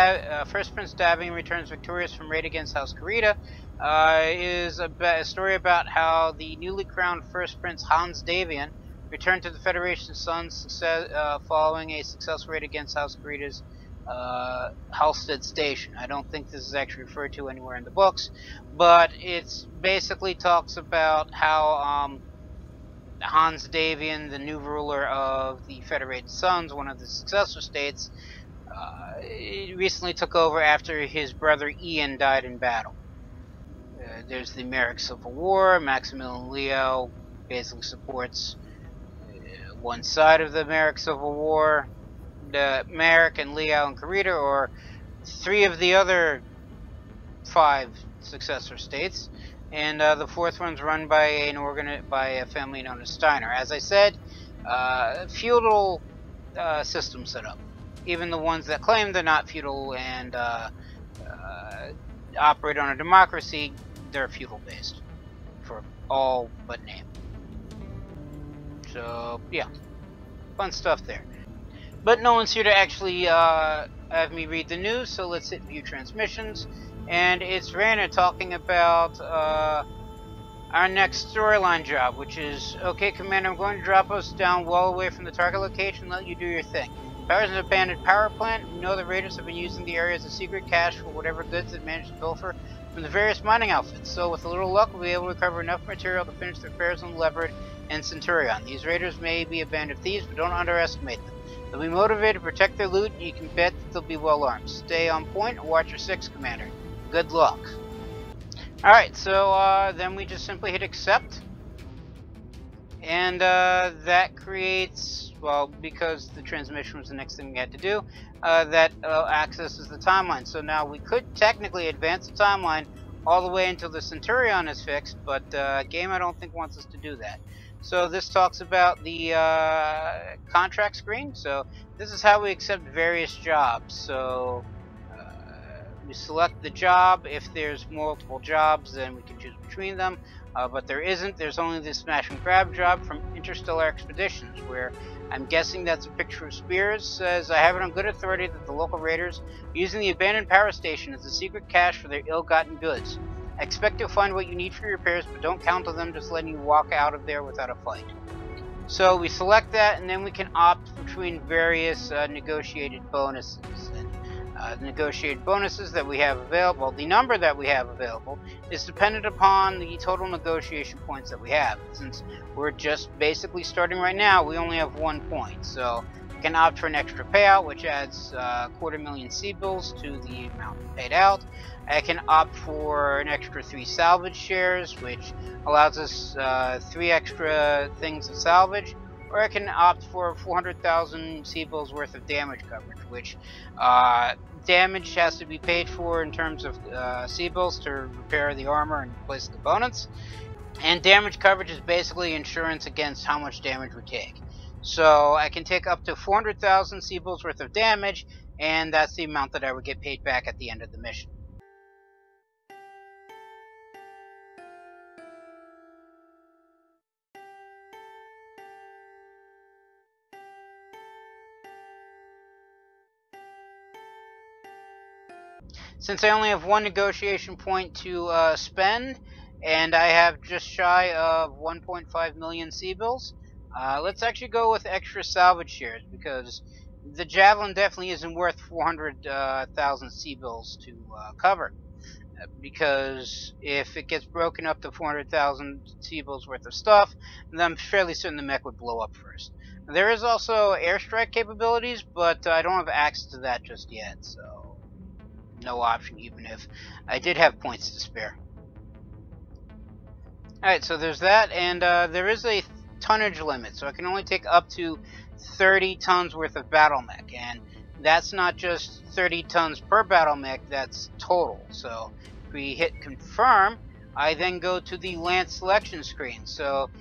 uh, First Prince Davion returns victorious from raid against House Kurita. Uh, is a, a story about how the newly crowned First Prince Hans Davion returned to the Federation's Sun success, uh, following a successful raid against House Kurita's uh, Halstead Station. I don't think this is actually referred to anywhere in the books, but it's basically talks about how um, Hans Davion, the new ruler of the Federated Suns, one of the successor states, uh, recently took over after his brother Ian died in battle. Uh, there's the Marik Civil War. Maximilian Leo basically supports uh, one side of the Marik Civil War. The Marik and Leo and Kurita are three of the other five successor states, and uh, the fourth one's run by an organ by a family known as Steiner. As I said, uh, feudal uh, system set up. Even the ones that claim they're not feudal and uh, uh, operate on a democracy, they're feudal based for all but name. So yeah, fun stuff there. But no one's here to actually uh, have me read the news, so let's hit view transmissions. And it's Rhianna talking about uh, our next storyline job, which is, okay, Commander, I'm going to drop us down well away from the target location, let you do your thing. Power's an abandoned power plant. We know the raiders have been using the area as a secret cache for whatever goods that managed to pilfer from the various mining outfits. So with a little luck, we'll be able to recover enough material to finish the repairs on Leopard and Centurion. These raiders may be a band of thieves, but don't underestimate them. They'll be motivated to protect their loot, and you can bet that they'll be well armed. Stay on point and watch your six, Commander. Good luck. Alright, so uh, then we just simply hit accept. And uh, that creates, well, because the transmission was the next thing we had to do, uh, that uh, accesses the timeline. So now we could technically advance the timeline all the way until the Centurion is fixed, but uh, game I don't think wants us to do that. So this talks about the uh, contract screen. So this is how we accept various jobs. So uh, we select the job. If there's multiple jobs, then we can choose between them. Uh, but there isn't. There's only the smash and grab job from Interstellar Expeditions, where I'm guessing that's a picture of Spears. Says, I have it on good authority that the local raiders are using the abandoned power station as a secret cache for their ill-gotten goods. I expect you'll find what you need for your repairs, but don't count on them just letting you walk out of there without a fight. So we select that, and then we can opt between various uh, negotiated bonuses. And, uh, the negotiated bonuses that we have available, the number that we have available, is dependent upon the total negotiation points that we have. Since we're just basically starting right now, we only have one point. So we can opt for an extra payout, which adds a uh, quarter million C-Bills to the amount paid out. I can opt for an extra three salvage shares, which allows us uh, three extra things of salvage, or I can opt for four hundred thousand C-Bills worth of damage coverage, which uh, damage has to be paid for in terms of uh, C-Bills to repair the armor and replace the components, and damage coverage is basically insurance against how much damage we take. So I can take up to four hundred thousand C-Bills worth of damage, and that's the amount that I would get paid back at the end of the mission. Since I only have one negotiation point to uh, spend, and I have just shy of one point five million C-Bills, uh, let's actually go with extra salvage shares, because the Javelin definitely isn't worth four hundred thousand uh, C-Bills to uh, cover. Because if it gets broken up to four hundred thousand C-Bills worth of stuff, then I'm fairly certain the mech would blow up first. There is also airstrike capabilities, but I don't have access to that just yet, so no option, even if I did have points to spare. Alright, so there's that, and uh, there is a tonnage limit, so I can only take up to thirty tons worth of BattleMech, and that's not just thirty tons per BattleMech, that's total. So if we hit confirm, I then go to the land selection screen. So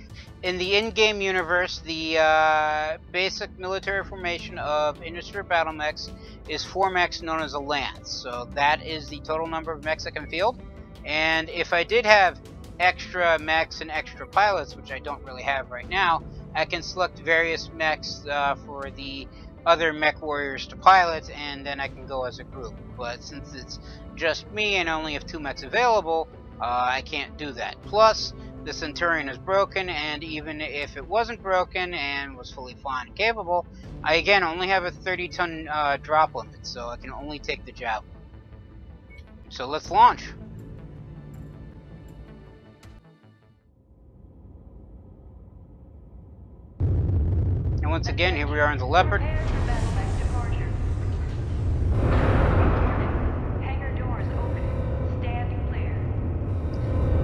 in the in-game universe, the uh, basic military formation of Inner Sphere BattleMechs is four mechs known as a lance. So that is the total number of mechs I can field. And if I did have extra mechs and extra pilots, which I don't really have right now, I can select various mechs uh, for the other mech warriors to pilot, and then I can go as a group. But since it's just me and only have two mechs available, uh, I can't do that. Plus, the Centurion is broken, and even if it wasn't broken and was fully flying and capable, I again only have a thirty ton uh, drop limit, so I can only take the Javelin. So let's launch! And once again, here we are in the Leopard.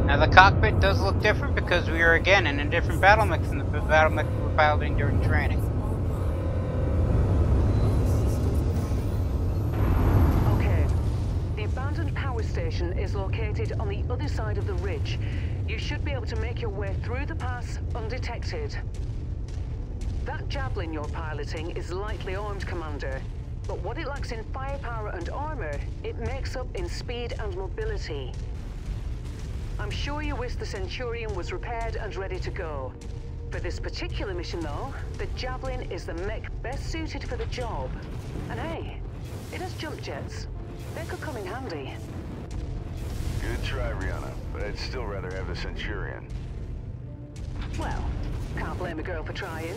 Now the cockpit does look different because we are again in a different BattleMech than the BattleMech we were piloting during training. Okay. The abandoned power station is located on the other side of the ridge. You should be able to make your way through the pass undetected. That Javelin you're piloting is lightly armed, Commander. But what it lacks in firepower and armor, it makes up in speed and mobility. I'm sure you wish the Centurion was repaired and ready to go. For this particular mission though, the Javelin is the mech best suited for the job. And hey, it has jump jets. They could come in handy. Good try, Rhianna, but I'd still rather have the Centurion. Well, can't blame a girl for trying.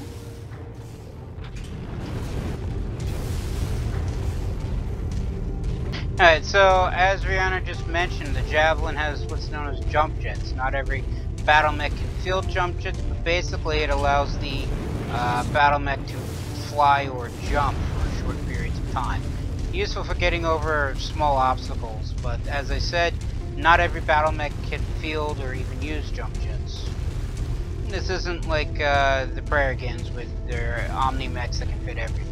Alright, so as Rhianna just mentioned, the Javelin has what's known as jump jets. Not every BattleMech can field jump jets, but basically it allows the uh, BattleMech to fly or jump for short periods of time. Useful for getting over small obstacles, but as I said, not every BattleMech can field or even use jump jets. This isn't like uh, the Praergans with their Omni-Mechs that can fit everything.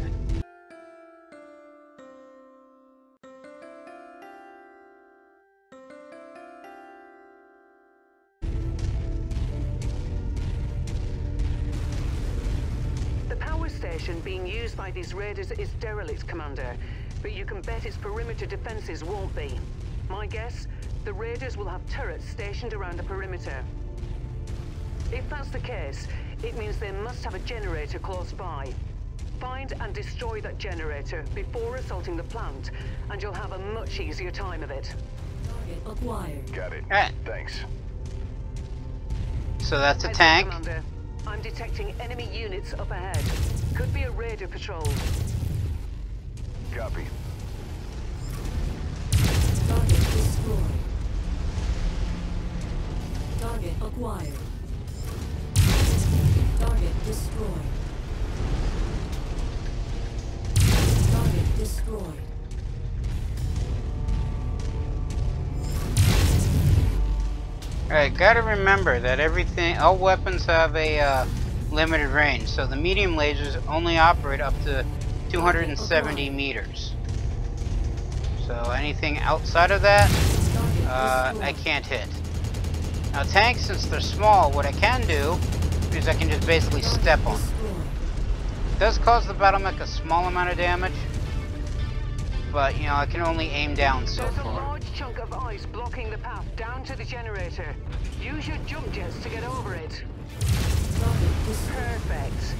Being used by these raiders is derelict, Commander, but you can bet its perimeter defenses won't be. My guess, the raiders will have turrets stationed around the perimeter. If that's the case, it means they must have a generator close by. Find and destroy that generator before assaulting the plant, and you'll have a much easier time of it. Target acquired. Got it. Right. Thanks. So that's a Head tank. Commander. I'm detecting enemy units up ahead. Could be a raider patrol. Copy. Target destroyed. Target acquired. Target destroyed. Target destroyed. Alright, gotta remember that everything, all weapons have a uh, limited range, so the medium lasers only operate up to two hundred seventy meters. So anything outside of that, uh, I can't hit. Now tanks, since they're small, what I can do is I can just basically step on them. It does cause the BattleMech a small amount of damage, but you know, I can only aim down so far. Chunk of ice blocking the path down to the generator. Use your jump jets to get over it. Perfect.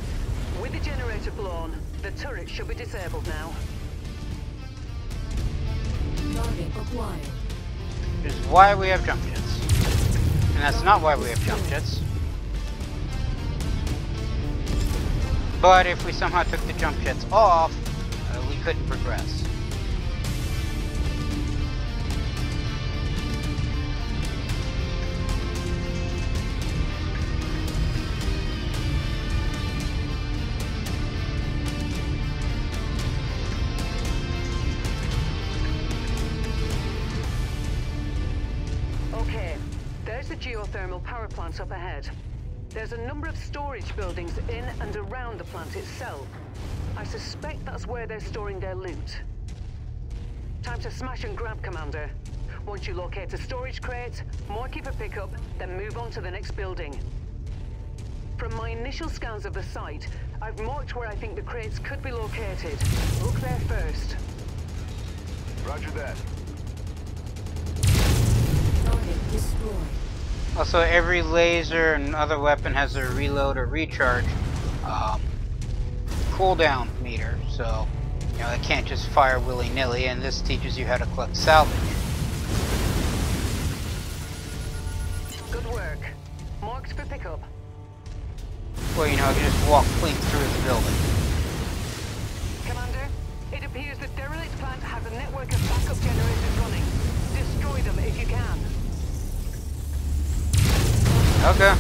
With the generator blown, the turret should be disabled now. Target acquired. Which is why we have jump jets. And that's not why we have jump jets. But if we somehow took the jump jets off, uh, we couldn't progress. Geothermal power plants up ahead. There's a number of storage buildings in and around the plant itself. I suspect that's where they're storing their loot. Time to smash and grab, Commander. Once you locate a storage crate, mark it for pickup, then move on to the next building. From my initial scans of the site, I've marked where I think the crates could be located. Look there first. Roger that. Target destroyed. Also, every laser and other weapon has a reload or recharge um, cooldown meter, so you know it can't just fire willy-nilly. And this teaches you how to collect salvage. Good work. Marks for pickup. Well, you know, I can just walk clean through the building. Commander, it appears the derelict plant has a network of backup generators running. Destroy them if you can. Okay.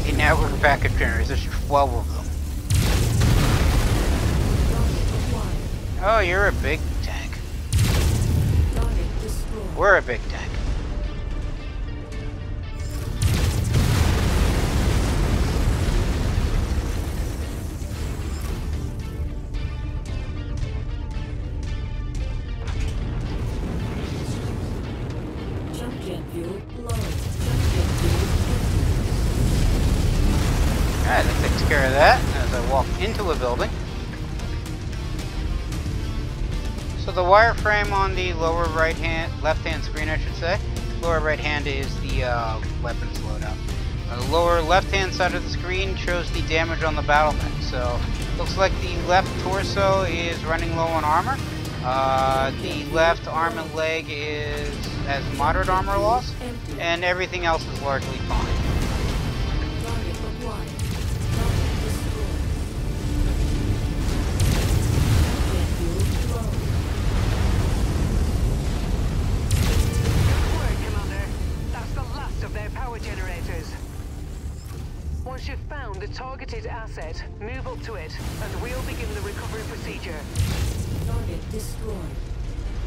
Okay, now we're back at generators. There's twelve of them. Oh, you're a big tank. We're a big tank. Building. So the wireframe on the lower right hand, left hand screen, I should say. Lower right hand is the uh, weapons loadout. Uh, the lower left hand side of the screen shows the damage on the BattleMech. So looks like the left torso is running low on armor. Uh, the left arm and leg is has moderate armor loss, and everything else is largely fine. Targeted asset, move up to it, and we'll begin the recovery procedure. Target destroyed.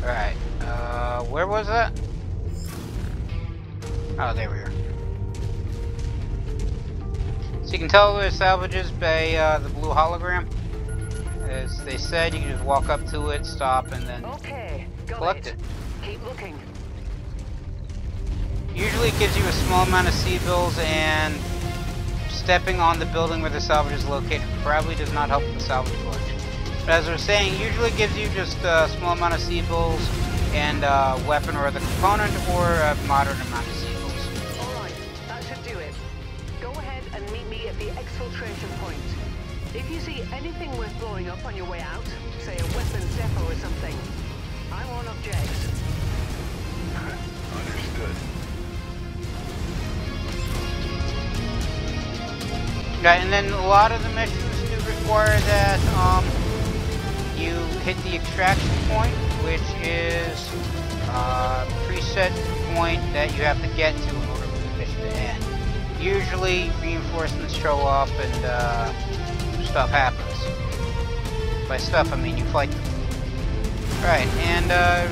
Alright, uh, where was that? Oh, there we are. So you can tell there's salvages by uh, the blue hologram. As they said, you can just walk up to it, stop, and then okay, got collect it. it. Keep looking. Usually it gives you a small amount of C-Bills, and stepping on the building where the salvage is located probably does not help the salvage collection. But as we're saying, usually gives you just a small amount of C-Bills and a weapon or other component, or a moderate amount of C-Bills. Alright, that should do it. Go ahead and meet me at the exfiltration point. If you see anything worth blowing up on your way out, say a weapons depot or something, I'm on objects. Understood. Okay, and then a lot of the missions do require that um, you hit the extraction point, which is uh, a preset point that you have to get to in order for the mission to end. Usually reinforcements show up and uh, stuff happens. By stuff I mean you fight them. Alright, and uh,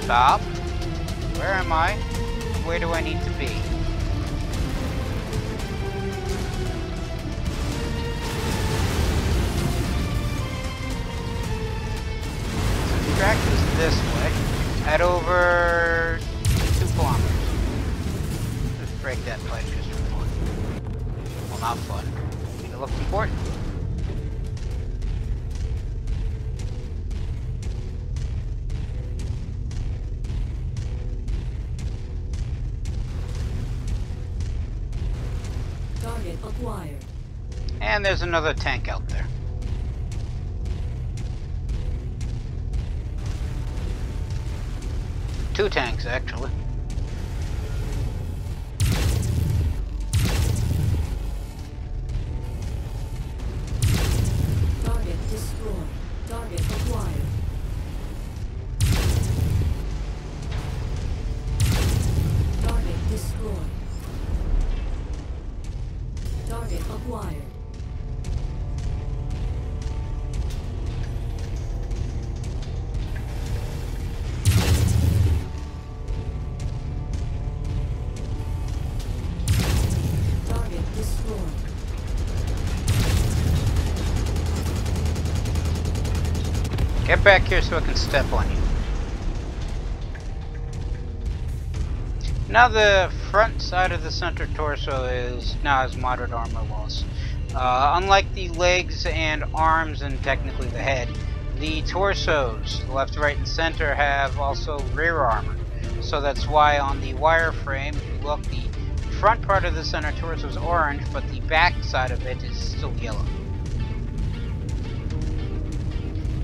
stop. Where am I? Where do I need to be? Is this way at over two kilometers. Let's break that pipe just for fun. Well, not fun. It looks important. Target acquired. And there's another tank out there. Two tanks, actually. Target destroyed. Target acquired. Target destroyed. Target acquired. Get back here so I can step on you. Now the front side of the center torso is now has moderate armor loss. Uh, unlike the legs and arms and technically the head, The torsos, left, right, and center, have also rear armor. So that's why on the wireframe, if you look, the front part of the center torso is orange, but the back side of it is still yellow.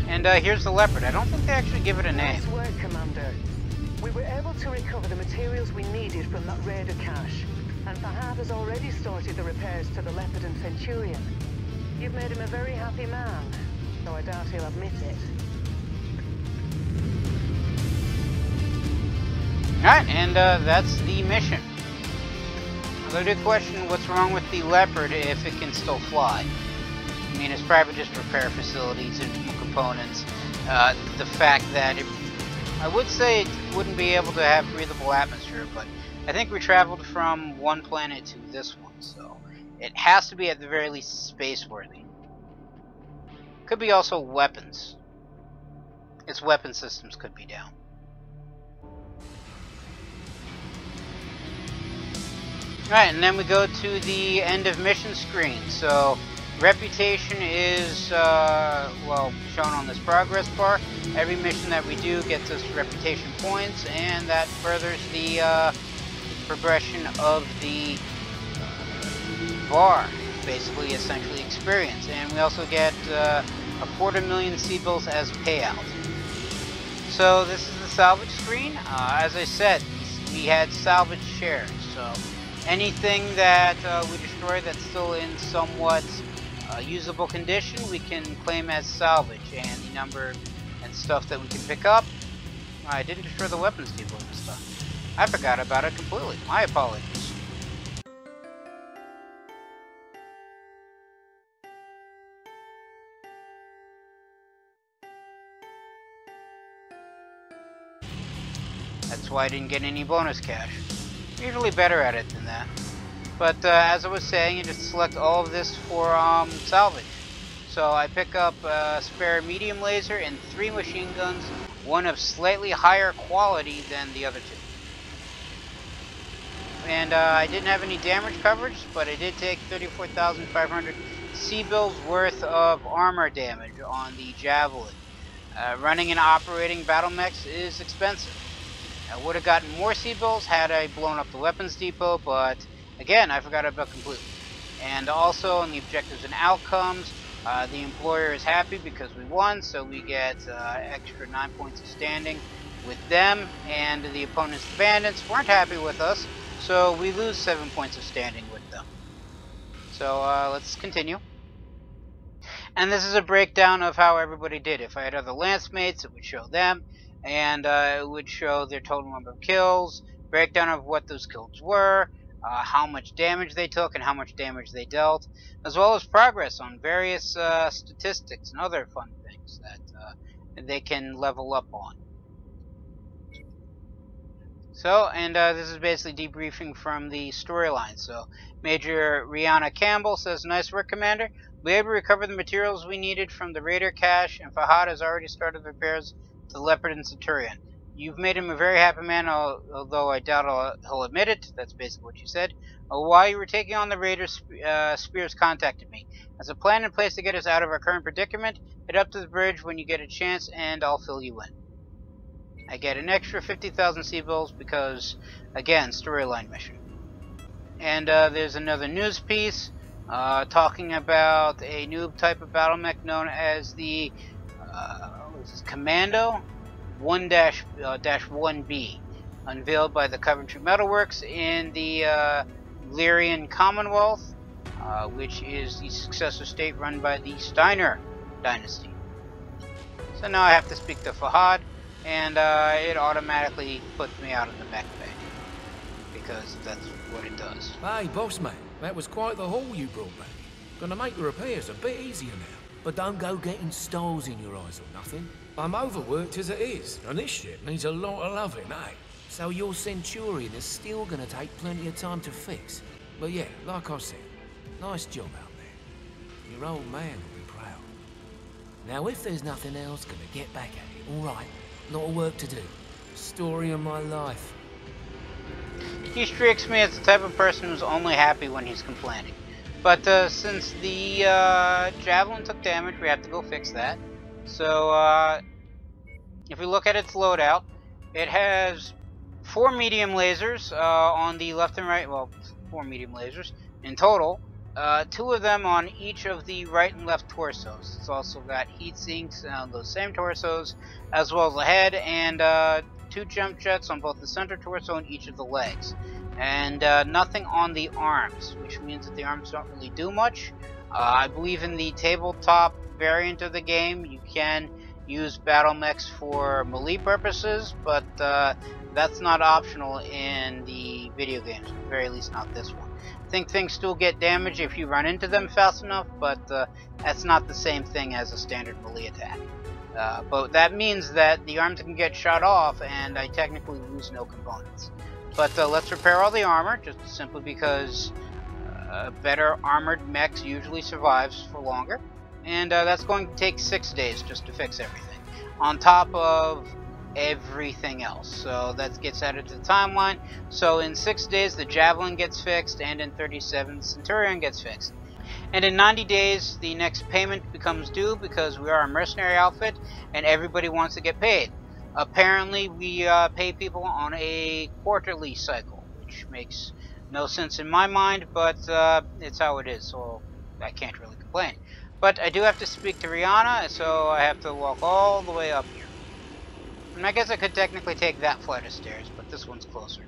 And uh, here's the Leopard. I don't think they actually give it a name. Nice work, Commander. We were able to recover the materials we needed from that raider cache, and Fahad has already started the repairs to the Leopard and Centurion. You've made him a very happy man, though I doubt he'll admit it. Alright, and uh, that's the mission. Loaded question, what's wrong with the Leopard if it can still fly? I mean, it's probably just repair facilities and components. Uh, the fact that it, I would say it wouldn't be able to have breathable atmosphere, but I think we traveled from one planet to this one, so it has to be at the very least space-worthy. Could be also weapons. Its weapon systems could be down. Alright, and then we go to the end of mission screen, so reputation is, uh, well, shown on this progress bar. Every mission that we do gets us reputation points, and that furthers the uh, progression of the bar, basically, essentially experience. And we also get uh, a quarter million C-Bills as payout. So this is the salvage screen. Uh, as I said, we had salvage shares, so anything that uh, we destroy that's still in somewhat uh, usable condition, we can claim as salvage, and the number and stuff that we can pick up. I didn't destroy the weapons depot and stuff. I forgot about it completely. My apologies. That's why I didn't get any bonus cash. Usually better at it than that. But uh, as I was saying, you just select all of this for um, salvage. So I pick up a spare medium laser and three machine guns, one of slightly higher quality than the other two. And uh, I didn't have any damage coverage, but I did take thirty-four thousand five hundred C-Bills worth of armor damage on the Javelin. Uh, running and operating BattleMechs is expensive. I would have gotten more C-Bills had I blown up the weapons depot, but again, I forgot about completely. And also on the objectives and outcomes, uh, the employer is happy because we won, so we get uh, extra nine points of standing with them, and the opponent's bandits weren't happy with us, so we lose seven points of standing with them. So uh, let's continue. And this is a breakdown of how everybody did. If I had other lance mates, it would show them. And uh, it would show their total number of kills, breakdown of what those kills were, uh, how much damage they took and how much damage they dealt, as well as progress on various uh, statistics and other fun things that uh, they can level up on. So, and uh, this is basically debriefing from the storyline. So, Major Rhianna Campbell says, "Nice work, Commander. We were able to recover the materials we needed from the Raider cache, and Fahad has already started repairs the Leopard and Centurion. You've made him a very happy man, although I doubt he'll admit it." That's basically what you said. "While you were taking on the Raiders, uh, Spears contacted me. There's a plan in place to get us out of our current predicament. Head up to the bridge when you get a chance, and I'll fill you in." I get an extra fifty thousand C-Bills because, again, storyline mission. And uh, there's another news piece uh, talking about a new type of battle mech known as the Uh, This is Commando one dash one B, unveiled by the Coventry Metalworks in the uh, Lyrian Commonwealth, uh, which is the successor state run by the Steiner dynasty. So now I have to speak to Fahad, and uh, it automatically puts me out of the mech bay, because that's what it does. Hey, boss mate, that was quite the haul you brought back. Gonna make the repairs a bit easier now. But don't go getting stars in your eyes or nothing. I'm overworked as it is, and this shit needs a lot of loving, eh? So your Centurion is still gonna take plenty of time to fix. But yeah, like I said, nice job out there. Your old man will be proud. Now if there's nothing else, gonna get back at it, alright? Lot of work to do. Story of my life. He strikes me as the type of person who's only happy when he's complaining. But uh, since the uh, Javelin took damage, we have to go fix that. So, uh, if we look at its loadout, it has four medium lasers uh, on the left and right, well, four medium lasers in total, uh, two of them on each of the right and left torsos. It's also got heat sinks on those same torsos, as well as the head, and uh, two jump jets on both the center torso and each of the legs. And uh, nothing on the arms, which means that the arms don't really do much. Uh, I believe in the tabletop variant of the game, you can use BattleMechs for melee purposes, but uh, that's not optional in the video games, at the very least not this one. I think things still get damage if you run into them fast enough, but uh, that's not the same thing as a standard melee attack. Uh, but that means that the arms can get shot off, and I technically lose no components. But uh, let's repair all the armor, just simply because uh, better armored mechs usually survives for longer. And uh, that's going to take six days just to fix everything, on top of everything else. So that gets added to the timeline. So in six days, the Javelin gets fixed, and in thirty-seven, the Centurion gets fixed. And in ninety days, the next payment becomes due, because we are a mercenary outfit, and everybody wants to get paid. Apparently, we uh, pay people on a quarterly cycle, which makes no sense in my mind, but uh, it's how it is, so I can't really complain. But I do have to speak to Rhianna, so I have to walk all the way up here. And I guess I could technically take that flight of stairs, but this one's closer.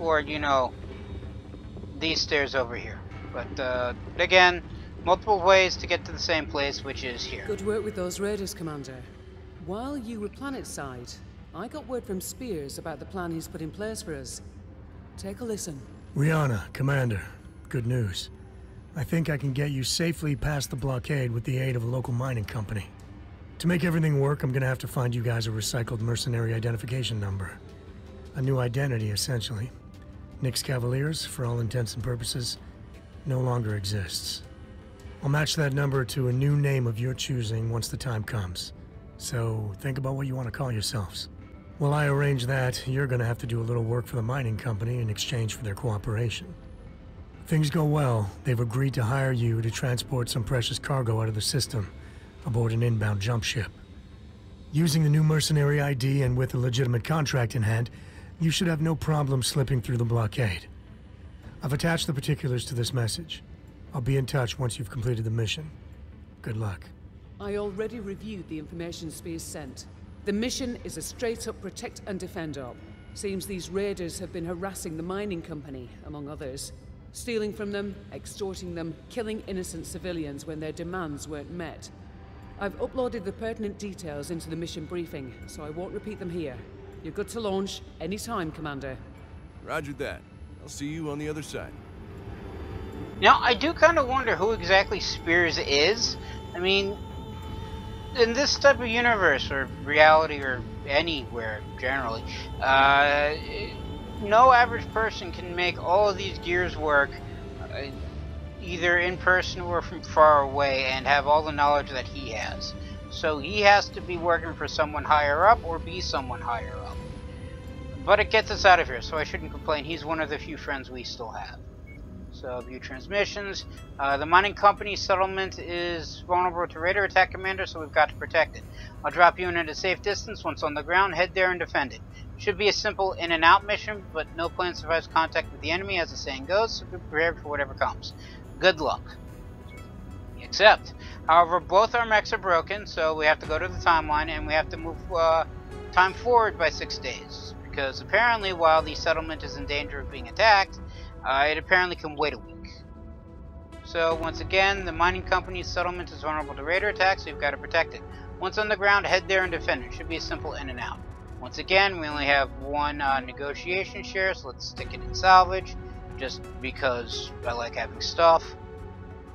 Or, you know, these stairs over here. But uh, again, multiple ways to get to the same place, which is here. Good work with those raiders, Commander. While you were planetside, I got word from Spears about the plan he's put in place for us. Take a listen. Rhianna, Commander, good news. I think I can get you safely past the blockade with the aid of a local mining company. To make everything work, I'm gonna have to find you guys a recycled mercenary identification number. A new identity, essentially. Nick's Cavaliers, for all intents and purposes, no longer exists. I'll match that number to a new name of your choosing once the time comes. So, think about what you want to call yourselves. While I arrange that, you're gonna have to do a little work for the mining company in exchange for their cooperation. If things go well, they've agreed to hire you to transport some precious cargo out of the system, aboard an inbound jump ship. Using the new mercenary I D and with a legitimate contract in hand, you should have no problem slipping through the blockade. I've attached the particulars to this message. I'll be in touch once you've completed the mission. Good luck. I already reviewed the information Spears sent. The mission is a straight-up protect and defend op. Seems these raiders have been harassing the mining company, among others. Stealing from them, extorting them, killing innocent civilians when their demands weren't met. I've uploaded the pertinent details into the mission briefing, so I won't repeat them here. You're good to launch any time, Commander. Roger that. I'll see you on the other side. Now, I do kind of wonder who exactly Spears is. I mean, in this type of universe, or reality, or anywhere, generally, uh, no average person can make all of these gears work, uh, either in person or from far away, and have all the knowledge that he has. So he has to be working for someone higher up, or be someone higher up. But it gets us out of here, so I shouldn't complain. He's one of the few friends we still have. So, view transmissions. Uh, the mining company settlement is vulnerable to radar attack, Commander, so we've got to protect it. I'll drop you in at a safe distance. Once on the ground, head there and defend it. Should be a simple in and out mission, but no plan survives contact with the enemy, as the saying goes, so be prepared for whatever comes. Good luck. Except, however, both our mechs are broken, so we have to go to the timeline, and we have to move uh, time forward by six days. Because apparently, while the settlement is in danger of being attacked, Uh, it apparently can wait a week. So, once again, the mining company's settlement is vulnerable to radar attacks, so you've got to protect it. Once on the ground, head there and defend it. Should be a simple in and out. Once again, we only have one uh, negotiation share, so let's stick it in salvage, just because I like having stuff.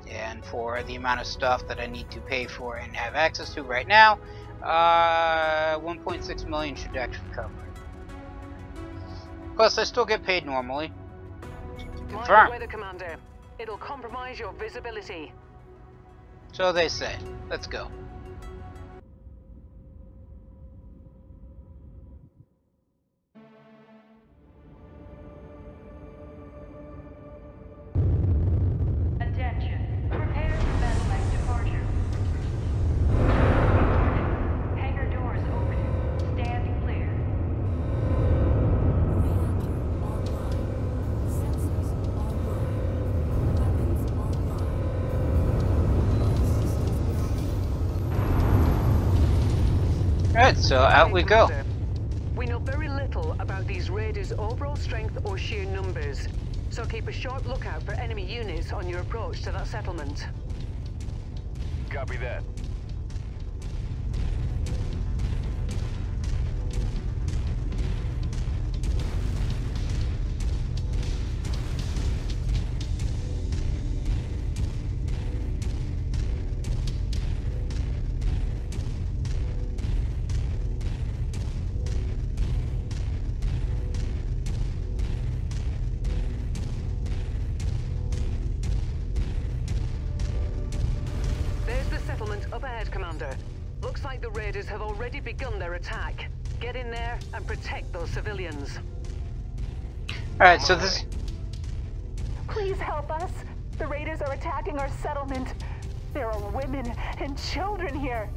And for the amount of stuff that I need to pay for and have access to right now, uh, one point six million should actually cover it. Plus, I still get paid normally. Confirm. Weather, Commander. It'll compromise your visibility. So they say. Let's go. Attention. Prepare for BattleMech deployment. Right, so out we go. We know very little about these raiders' overall strength or sheer numbers, so keep a sharp lookout for enemy units on your approach to that settlement. Copy that. Have already begun their attack. Get in there and protect those civilians. Alright, so this... Please help us. The raiders are attacking our settlement. There are women and children here.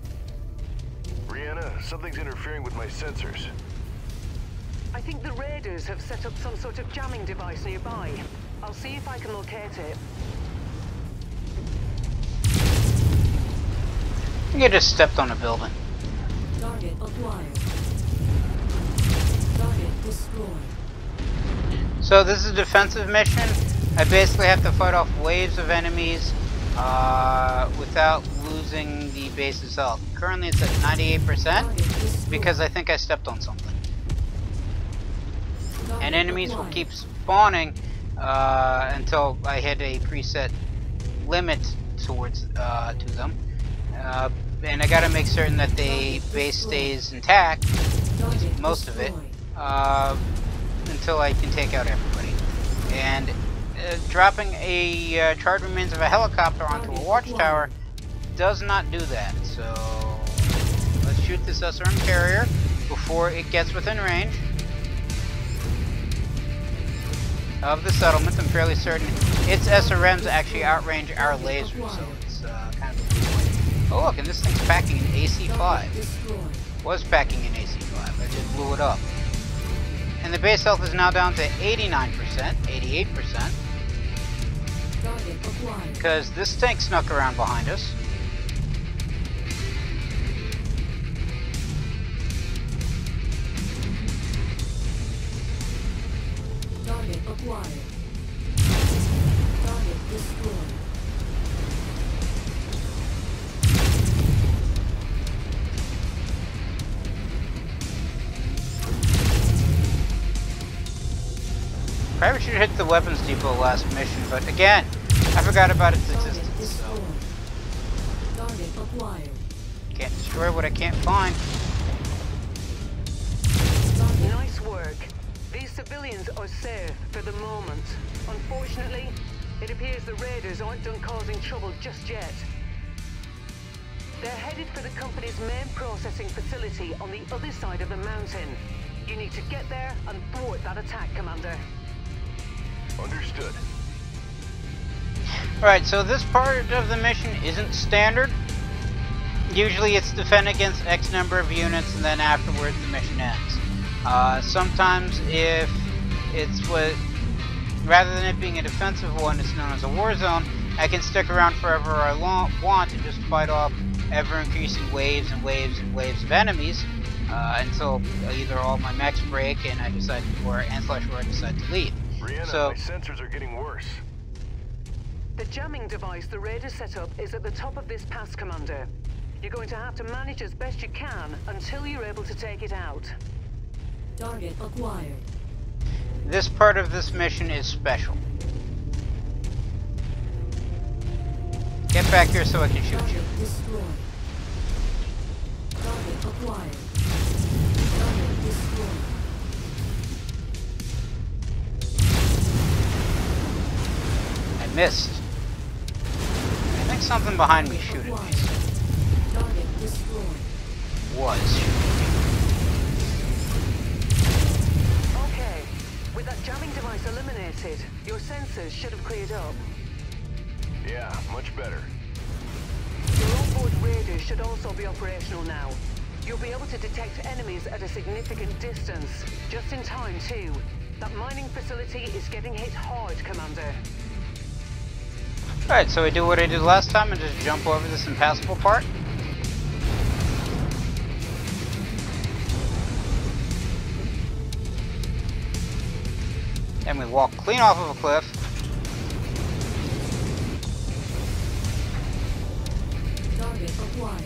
Rhianna, something's interfering with my sensors. I think the raiders have set up some sort of jamming device nearby. I'll see if I can locate it. I think I just stepped on a building. Target acquired. Target destroyed. So this is a defensive mission. I basically have to fight off waves of enemies uh, without losing the base's health. Currently it's at ninety-eight percent because I think I stepped on something. Target and enemies acquired. Will keep spawning uh, until I hit a preset limit towards uh, to them. Uh, and I gotta make certain that the base stays intact, at least most of it, uh, until I can take out everybody. And uh, dropping a uh, charred remains of a helicopter onto a watchtower does not do that, so let's shoot this S R M carrier before it gets within range of the settlement. I'm fairly certain its S R Ms actually outrange our lasers, so it's uh, kind of... Oh look, and this thing's packing an A C five. Was packing an A C five, I just blew it up. And the base health is now down to eighty-nine percent, eighty-eight percent. Because this tank snuck around behind us. Target acquired. Target destroyed. Probably should have hit the weapons depot last mission, but again, I forgot about its existence, so... Can't destroy what I can't find. Nice work. These civilians are safe for the moment. Unfortunately, it appears the raiders aren't done causing trouble just yet. They're headed for the company's main processing facility on the other side of the mountain. You need to get there and thwart that attack, Commander. Understood. Alright, so this part of the mission isn't standard. Usually it's defend against X number of units and then afterwards the mission ends. Uh, sometimes if it's what, rather than it being a defensive one, it's known as a war zone, I can stick around forever I want and just fight off ever increasing waves and waves and waves of enemies uh, until either all my mechs break and I decide, or, and slash where I decide to leave. Rhianna, so, my sensors are getting worse. The jamming device the raiders set up is at the top of this pass, Commander. You're going to have to manage as best you can until you're able to take it out. Target acquired. This part of this mission is special. Get back here so I can shoot you. Destroyed. Target acquired. Target destroyed. Missed. I think something behind me shooted me. Was shooting me. Okay. With that jamming device eliminated, your sensors should have cleared up. Yeah, much better. Your onboard radar should also be operational now. You'll be able to detect enemies at a significant distance. Just in time, too. That mining facility is getting hit hard, Commander. Alright, so I do what I did last time and just jump over this impassable part. and we walk clean off of a cliff. Target acquired.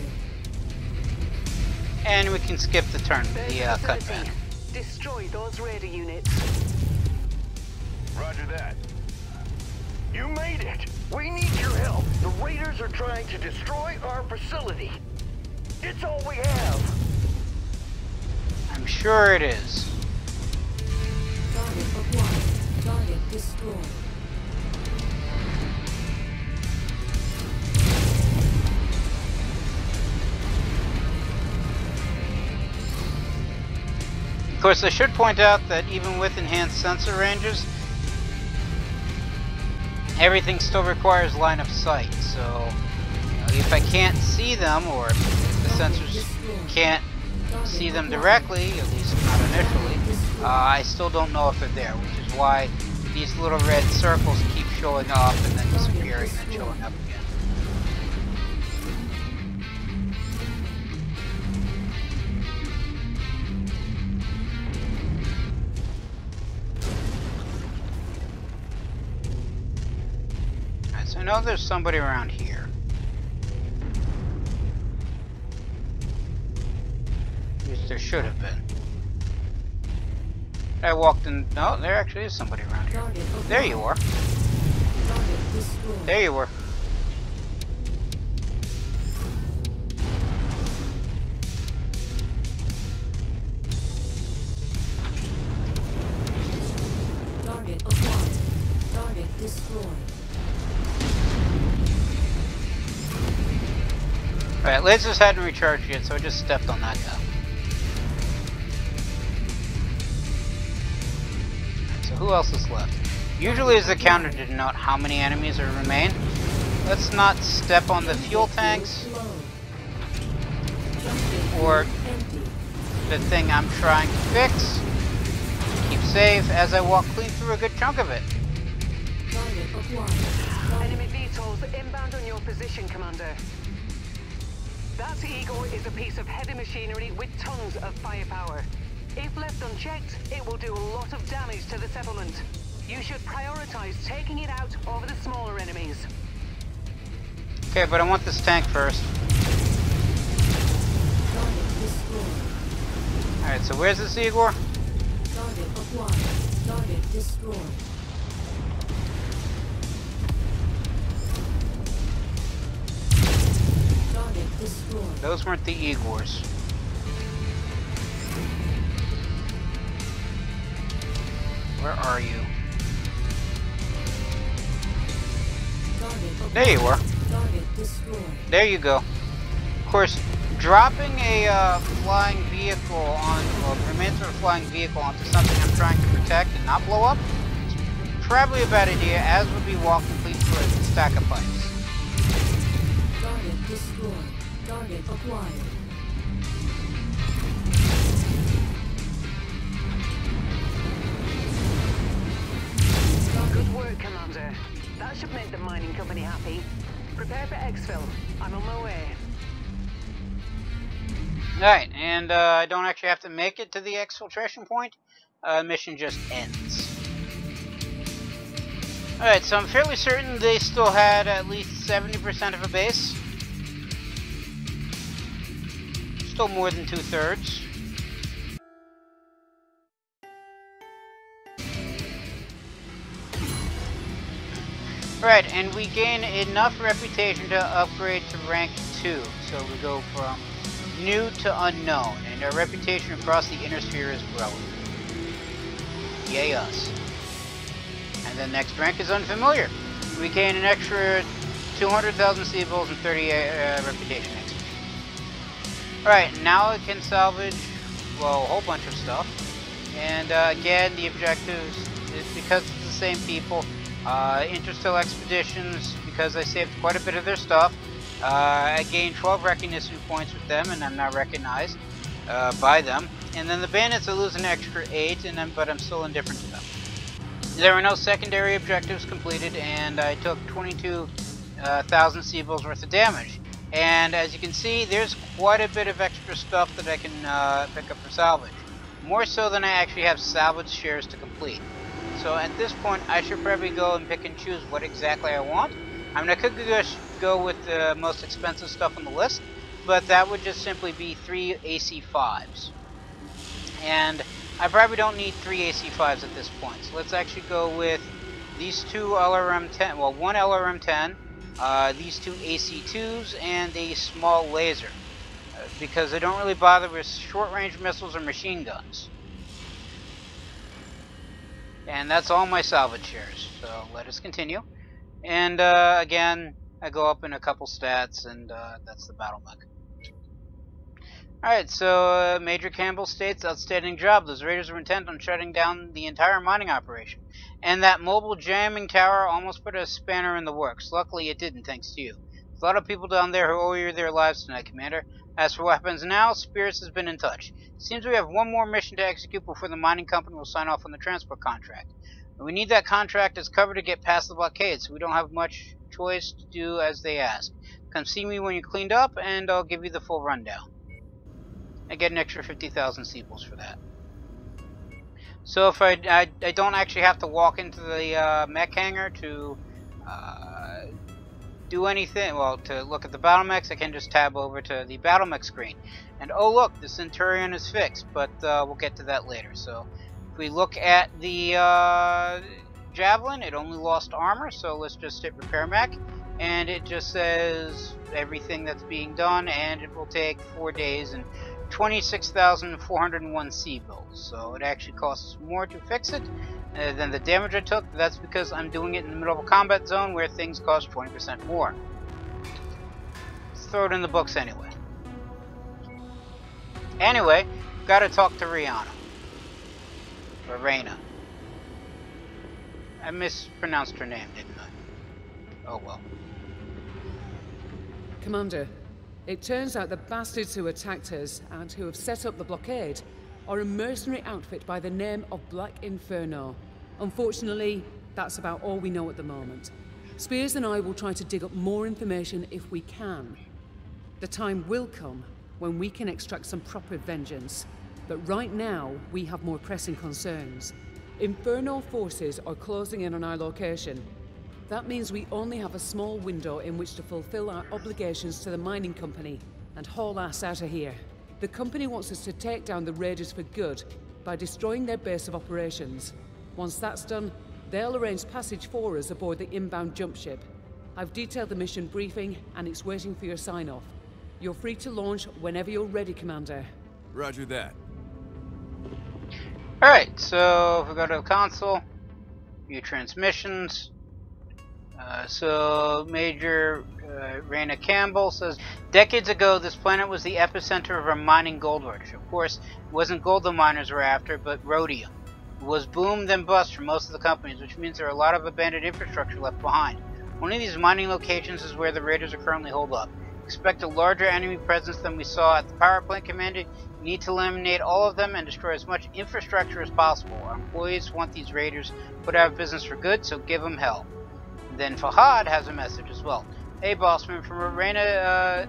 And we can skip the turn, the uh, cutback. Destroy those radar units. Roger that. You made it! We need your help! The raiders are trying to destroy our facility. It's all we have! I'm sure it is. Target acquired. Target destroyed. Of course, I should point out that even with enhanced sensor ranges, everything still requires line of sight, so uh, if I can't see them, or if the sensors can't see them directly, at least not initially, uh, I still don't know if they're there, which is why these little red circles keep showing up and then disappearing and then showing up again. I know there's somebody around here. At least there should have been. I walked in. No, there actually is somebody around here. There you are. There you were. Target acquired. Target destroyed. Alright, lasers hadn't recharged yet, so I just stepped on that now. So who else is left? Usually is the counter to denote how many enemies are remain. Let's not step on the fuel tanks. Or the thing I'm trying to fix. Keep safe as I walk clean through a good chunk of it. Enemy V TOLs inbound on your position, Commander. That Igor is a piece of heavy machinery with tons of firepower. If left unchecked, it will do a lot of damage to the settlement. You should prioritize taking it out over the smaller enemies. Okay, but I want this tank first. Alright, so where's this Igor? Target acquired. Target destroyed. Those weren't the Igors. Where are you? There you are. There you go. Of course, dropping a uh, flying vehicle on, well, remains of a flying vehicle onto something I'm trying to protect and not blow up is probably a bad idea, as would be walking complete through a stack of pipes. Destroy. Target acquired. Good work, Commander. That should make the mining company happy. Prepare for exfil. I'm on my way. Alright, and uh, I don't actually have to make it to the exfiltration point. Uh, mission just ends. Alright, so I'm fairly certain they still had at least seventy percent of a base. Still more than two-thirds. Right, and we gain enough reputation to upgrade to rank two. So we go from new to unknown, and our reputation across the Inner Sphere is growing. Yay us. And the next rank is unfamiliar. We gain an extra two hundred thousand C-Bills and thirty uh, reputation. Alright, now I can salvage, well, a whole bunch of stuff. And uh, again, the objectives is because it's the same people. Uh, Interstellar Expeditions, because I saved quite a bit of their stuff. Uh, I gained twelve recognition points with them, and I'm now recognized uh, by them. And then the bandits, I lose an extra eight, and then, but I'm still indifferent to them. There were no secondary objectives completed, and I took twenty-two thousand uh, C-Bills worth of damage. And as you can see, there's quite a bit of extra stuff that I can uh, pick up for salvage. More so than I actually have salvage shares to complete. So at this point, I should probably go and pick and choose what exactly I want. I mean, I could go with the most expensive stuff on the list, but that would just simply be three A C fives. And I probably don't need three A C fives at this point. So let's actually go with these two L R M ten, well, one L R M ten, uh, these two A C twos, and a small laser. Uh, because they don't really bother with short-range missiles or machine guns. And that's all my salvage shares. So let us continue. And uh, again, I go up in a couple stats, and uh, that's the BattleMech. Alright, so uh, Major Campbell states, outstanding job. Those raiders were intent on shutting down the entire mining operation. And that mobile jamming tower almost put a spanner in the works. Luckily it didn't, thanks to you. There's a lot of people down there who owe you their lives tonight, Commander. As for what happens now, Spears has been in touch. Seems we have one more mission to execute before the mining company will sign off on the transport contract. And we need that contract as cover to get past the blockade, so we don't have much choice to do as they ask. Come see me when you're cleaned up, and I'll give you the full rundown. I get an extra fifty thousand C-Bills for that. So if I, I, I don't actually have to walk into the uh, mech hangar to uh, do anything, well, to look at the BattleMechs, I can just tab over to the BattleMech screen. And oh look, the Centurion is fixed, but uh, we'll get to that later. So if we look at the uh, Javelin, it only lost armor, so let's just hit Repair Mech. And it just says everything that's being done, and it will take four days and twenty-six thousand four hundred one C-Bills, so it actually costs more to fix it uh, than the damage I took. That's because I'm doing it in the middle of a combat zone where things cost twenty percent more. Let's throw it in the books anyway. Anyway, gotta talk to Rhianna. Or Rhianna. I mispronounced her name, didn't I? Oh well. Commander. It turns out the bastards who attacked us and who have set up the blockade are a mercenary outfit by the name of Black Inferno. Unfortunately, that's about all we know at the moment. Spears and I will try to dig up more information if we can. The time will come when we can extract some proper vengeance, but right now we have more pressing concerns. Inferno forces are closing in on our location. That means we only have a small window in which to fulfill our obligations to the mining company and haul ass out of here. The company wants us to take down the raiders for good by destroying their base of operations. Once that's done, they'll arrange passage for us aboard the inbound jump ship. I've detailed the mission briefing and it's waiting for your sign-off. You're free to launch whenever you're ready, Commander. Roger that. Alright, so if we go to the console, view transmissions. Uh, so, Major uh, Rhianna Campbell says, decades ago, this planet was the epicenter of a mining gold rush. Of course, it wasn't gold the miners were after, but rhodium. It was boomed and bust for most of the companies, which means there are a lot of abandoned infrastructure left behind. One of these mining locations is where the raiders are currently holed up. Expect a larger enemy presence than we saw at the power plant, Commander. You need to eliminate all of them and destroy as much infrastructure as possible. Our employees want these raiders put out of business for good, so give them hell. Then Fahad has a message as well. Hey bossman, from Rhianna uh,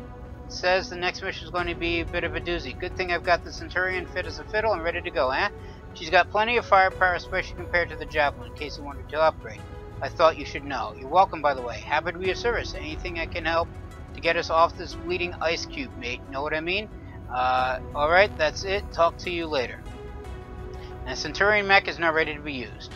says the next mission is going to be a bit of a doozy. Good thing I've got the Centurion fit as a fiddle and ready to go, eh? She's got plenty of firepower, especially compared to the Javelin, in case you wanted to upgrade. I thought you should know. You're welcome, by the way. Happy to be of service. Anything I can help to get us off this bleeding ice cube, mate. Know what I mean? Uh, alright, that's it. Talk to you later. And Centurion mech is now ready to be used.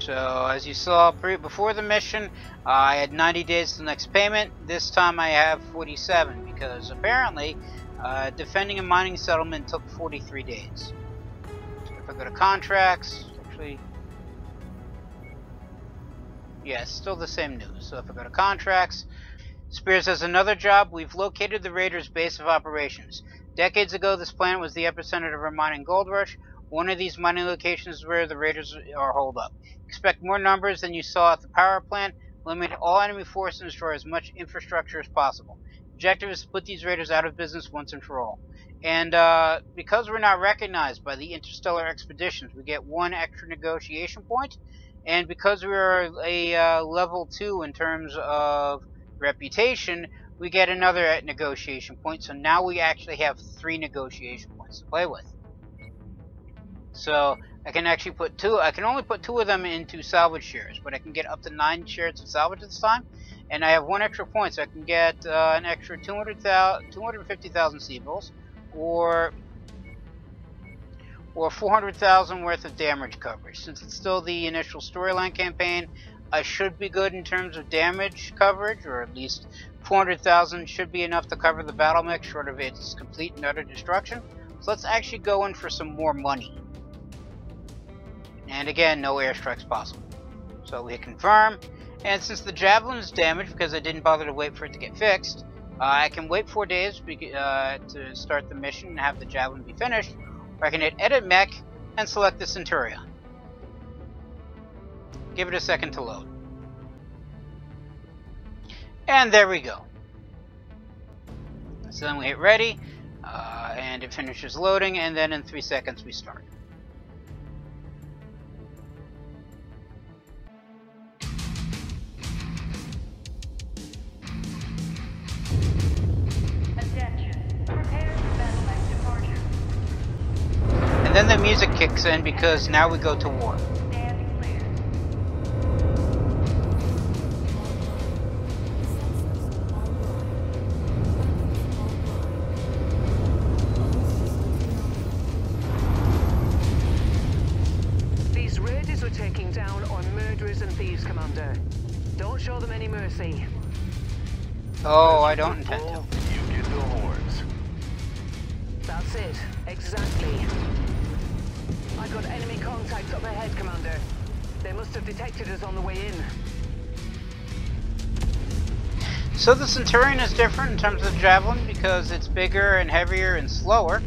So, as you saw pre before the mission, uh, I had ninety days to the next payment. This time I have forty-seven, because apparently, uh, defending a mining settlement took forty-three days. So if I go to contracts, actually... Yeah, it's still the same news. So if I go to contracts, Spears has another job. We've located the raiders' base of operations. Decades ago, this planet was the epicenter of our mining gold rush. One of these mining locations where the raiders are holed up. Expect more numbers than you saw at the power plant. Eliminate all enemy force and destroy as much infrastructure as possible. Objective is to put these raiders out of business once and for all. And uh, because we're not recognized by the Interstellar Expeditions, we get one extra negotiation point. And because we are a uh, level two in terms of reputation, we get another negotiation point. So now we actually have three negotiation points to play with. So, I can actually put two. I can only put two of them into salvage shares, but I can get up to nine shares of salvage this time. And I have one extra point, so I can get uh, an extra two hundred fifty thousand C-Bills, or or four hundred thousand worth of damage coverage. Since it's still the initial storyline campaign, I should be good in terms of damage coverage, or at least four hundred thousand should be enough to cover the BattleMech short of its complete and utter destruction. So let's actually go in for some more money. And again, no airstrikes possible. So we hit confirm. And since the Javelin is damaged because I didn't bother to wait for it to get fixed, uh, I can wait four days uh, to start the mission and have the Javelin be finished, or I can hit Edit Mech and select the Centurion. Give it a second to load. And there we go. So then we hit Ready, uh, and it finishes loading, and then in three seconds we start. Then the music kicks in because now we go to war. These raiders are taking down on murderers and thieves, Commander. Don't show them any mercy. Oh, I don't intend to. You get the horns. That's it, exactly. I got enemy contacts up ahead, Commander. They must have detected us on the way in. So the Centurion is different in terms of the Javelin because it's bigger and heavier and slower.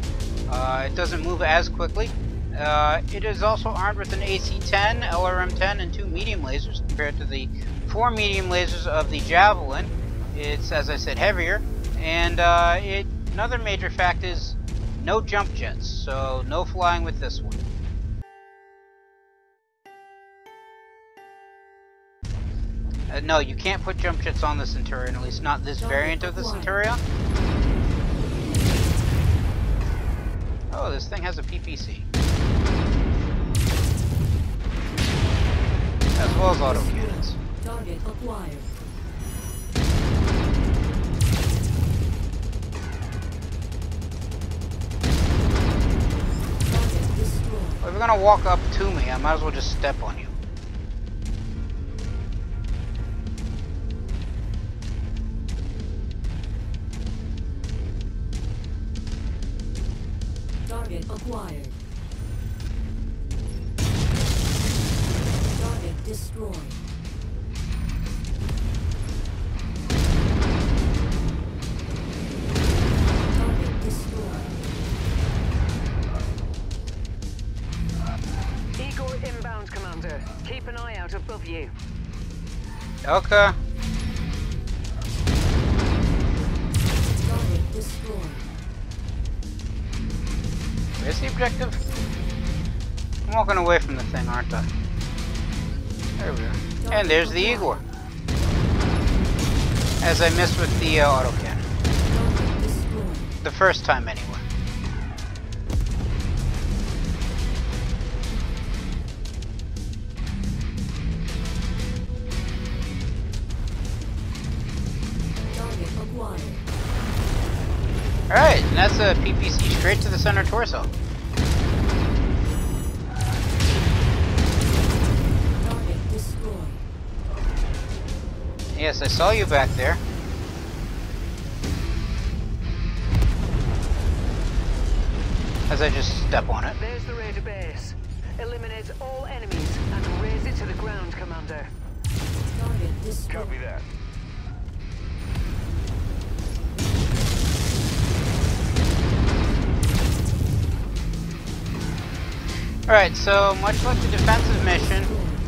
Uh, it doesn't move as quickly. Uh, it is also armed with an A C ten, L R M ten, and two medium lasers compared to the four medium lasers of the Javelin. It's, as I said, heavier. And uh, it, another major fact is no jump jets, so no flying with this one. Uh, no, you can't put jump jets on the Centurion, at least not this variant of the Centurion. Oh, this thing has a P P C. As well as auto cannons. Target acquired. Well, if you're gonna walk up to me, I might as well just step on you. Target acquired. Target destroyed. Target destroyed. Igor inbound, Commander. Keep an eye out above you. Okay. Target destroyed. Where's the objective? I'm walking away from the thing, aren't I? There we go. And there's the Igor. As I missed with the uh, autocannon. The first time, anyway. Alright, and that's a P P C straight to the center torso. Yes, I saw you back there. As I just step on it. There's the raider base. Eliminate all enemies and raise it to the ground, Commander. Copy that. Alright, so much like the defensive mission,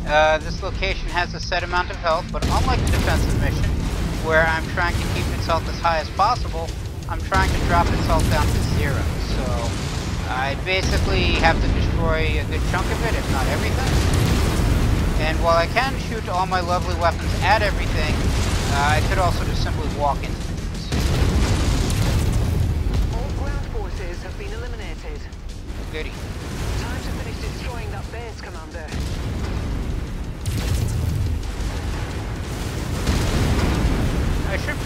uh, this location has a set amount of health, but unlike the defensive mission, where I'm trying to keep its health as high as possible, I'm trying to drop its health down to zero. So I basically have to destroy a good chunk of it, if not everything. And while I can shoot all my lovely weapons at everything, uh, I could also just simply walk into things. All ground forces have been eliminated. Goody. Destroying that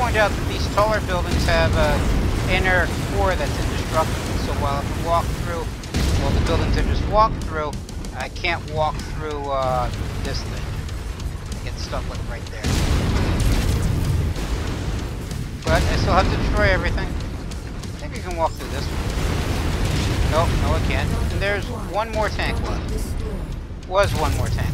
point out that these taller buildings have an inner core that's indestructible, so while I can walk through, well, the buildings I just walked through, I can't walk through uh, this thing. Get stuck like right there. But I still have to destroy everything. I think I can walk through this one. Nope, no I can't. And there's one more tank left. Was one more tank left.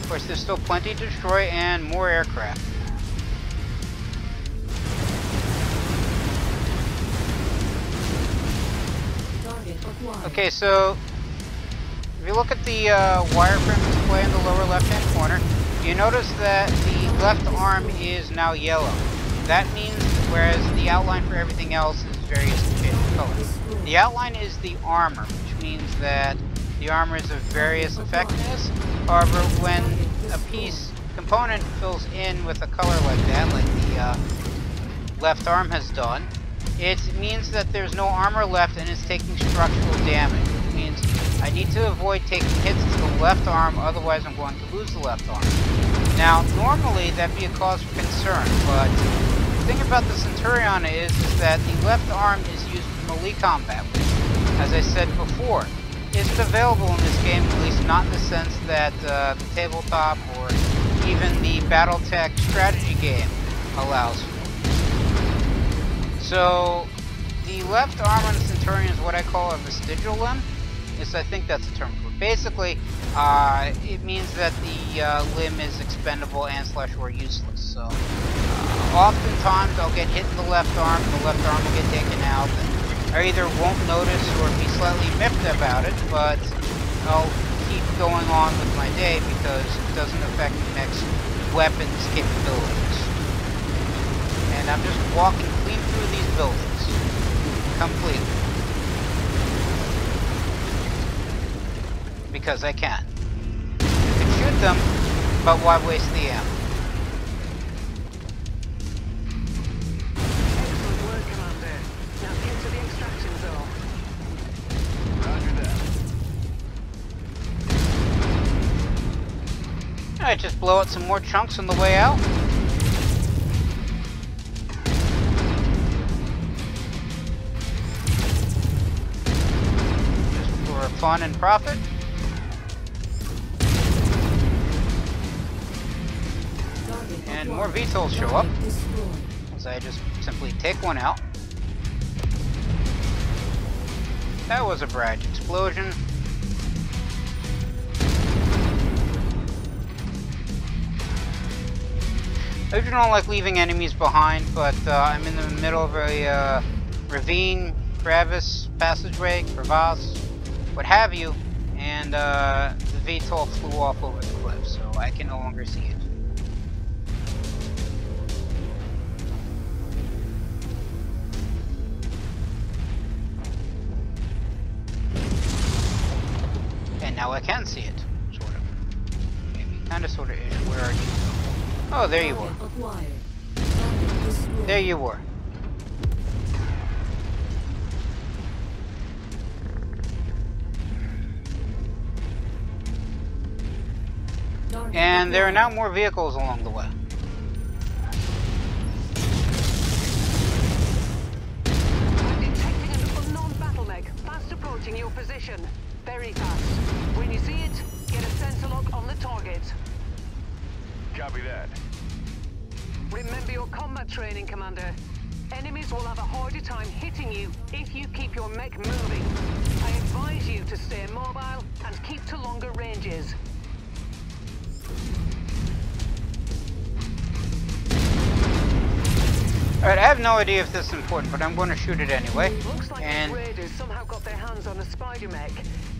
Of course, there's still plenty to destroy and more aircraft. Okay, so if you look at the uh, wireframe display in the lower left-hand corner, you notice that the left arm is now yellow. That means, whereas the outline for everything else is various shades of color. The outline is the armor, which means that the armor is of various effectiveness. However, when a piece component fills in with a color like that, like the uh, left arm has done, it means that there's no armor left and it's taking structural damage. It means I need to avoid taking hits to the left arm, otherwise I'm going to lose the left arm. Now, normally that'd be a cause for concern, but the thing about the Centurion is, is that the left arm is used for melee combat, which, as I said before, isn't available in this game, at least not in the sense that uh, the tabletop or even the Battletech strategy game allows for. So, the left arm on the Centurion is what I call a vestigial limb. Yes, I think that's the term for it. Basically, uh, it means that the uh, limb is expendable and slash or useless. So, uh, oftentimes I'll get hit in the left arm, the left arm will get taken out, and I either won't notice or be slightly miffed about it, but I'll keep going on with my day because it doesn't affect the next weapon's capabilities. And I'm just walking clean through these buildings. Completely. Because I can. I can shoot them, but why waste the ammo? Excellent work, Commander. Now get to the extraction zone. Roger that. Alright, just blow out some more chunks on the way out. Fun and profit. And more V TOLs show up, as I just simply take one out. That was a bright explosion. I usually don't like leaving enemies behind, but uh, I'm in the middle of a uh, ravine, crevice, passageway, crevasse, what have you, and uh, the V TOL flew off over the cliff, so I can no longer see it. And now I can see it, sort of. Maybe, kinda sort of ish. Where are you? Oh, there you were. There you were. And there are now more vehicles along the way. I'm detecting an unknown BattleMech fast approaching your position. Very fast. When you see it, get a sensor lock on the target. Copy that. Remember your combat training, Commander. Enemies will have a harder time hitting you if you keep your mech moving. I advise you to stay mobile and keep to longer ranges. Alright, I have no idea if this is important, but I'm going to shoot it anyway. Looks like and the raiders somehow got their hands on a Spider mech.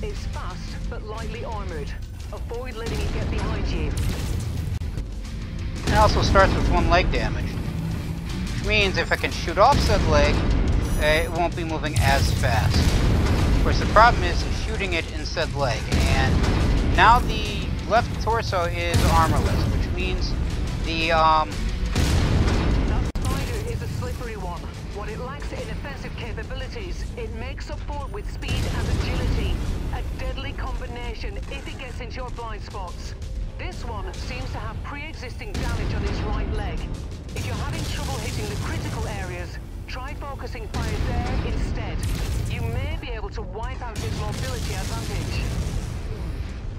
It's fast, but lightly armored. Avoid letting it get behind you. It also starts with one leg damage. Which means if I can shoot off said leg, it won't be moving as fast. Of course, the problem is shooting it in said leg. And now the left torso is armorless, which means the... um. What it lacks in offensive capabilities, it makes up for with speed and agility. A deadly combination if it gets into your blind spots. This one seems to have pre-existing damage on its right leg. If you're having trouble hitting the critical areas, try focusing fire there instead. You may be able to wipe out its mobility advantage.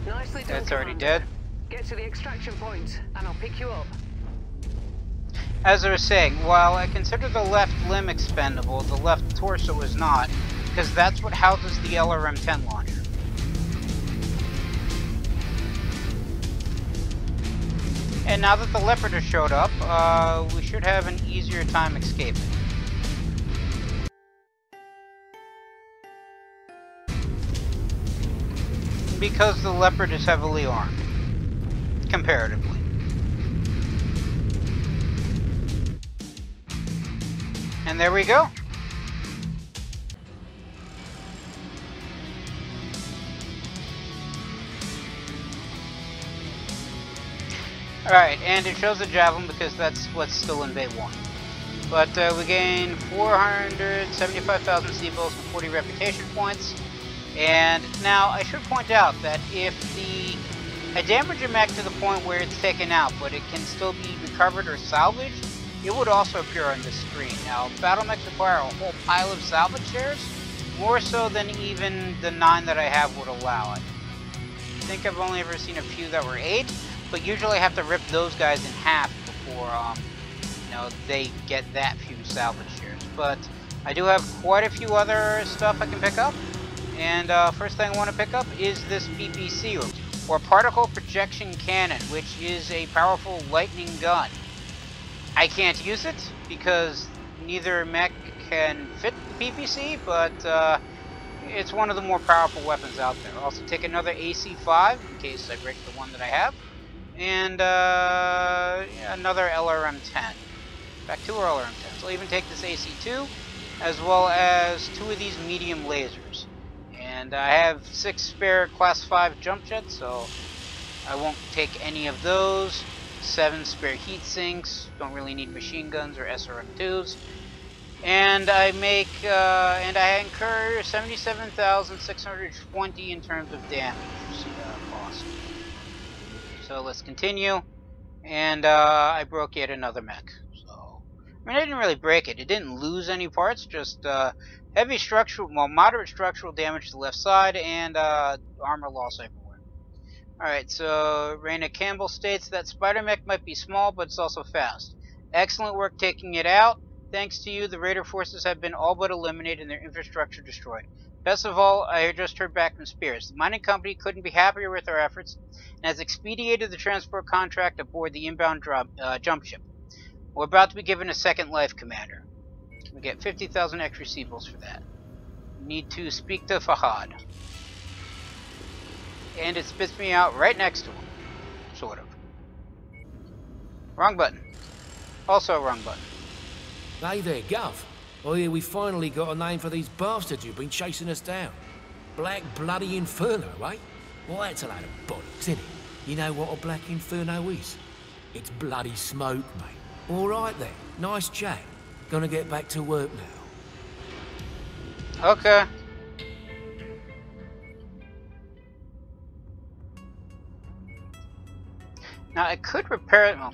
Nicely done, That's already dead. Get to the extraction point, and I'll pick you up. As I was saying, while I consider the left limb expendable, the left torso is not, because that's what houses the L R M ten launcher. And now that the Leopard has showed up, uh, we should have an easier time escaping. Because the Leopard is heavily armed. Comparatively. And there we go. Alright, and it shows the Javelin because that's what's still in Bay one. But uh, we gained four hundred seventy-five thousand C-Bills and forty reputation points. And now I should point out that if the... I damage a mech to the point where it's taken out, but it can still be recovered or salvaged, it would also appear on the screen. Now, BattleMechs require a whole pile of salvage shares, more so than even the nine that I have would allow it. I think I've only ever seen a few that were eight. But usually I have to rip those guys in half before, um, you know, they get that few salvage shares. But I do have quite a few other stuff I can pick up. And uh, first thing I want to pick up is this P P C, or Particle Projection Cannon, which is a powerful lightning gun. I can't use it because neither mech can fit the P P C, but uh, it's one of the more powerful weapons out there. I'll also take another A C five in case I break the one that I have. And uh, another L R M ten. Back two L R M tens. I'll even take this A C two, as well as two of these medium lasers. And I have six spare class five jump jets, so I won't take any of those. Seven spare heat sinks. Don't really need machine guns or S R M twos. And I make, uh, and I incur seventy-seven thousand six hundred twenty in terms of damage. So let's continue, and uh, I broke yet another mech. So I mean, I didn't really break it; it didn't lose any parts. Just uh, heavy structural, well, moderate structural damage to the left side, and uh, armor loss everywhere. All right. So Rhianna Campbell states that Spider mech might be small, but it's also fast. Excellent work taking it out. Thanks to you, the Raider forces have been all but eliminated and their infrastructure destroyed. Best of all, I just heard back from Spears. The mining company couldn't be happier with our efforts and has expedited the transport contract aboard the inbound drop, uh, jump ship. We're about to be given a second life, Commander. We get fifty thousand extra C-Bills for that. Need to speak to Fahad. And it spits me out right next to him. Sort of. Wrong button. Also wrong button. Hey there, Gov. Oh yeah, we finally got a name for these bastards who've been chasing us down. Black bloody Inferno, eh? Well, that's a load of bollocks, isn't it? You know what a Black Inferno is? It's bloody smoke, mate. All right then, nice chat. Gonna get back to work now. Okay. Now I could repair it. Oh.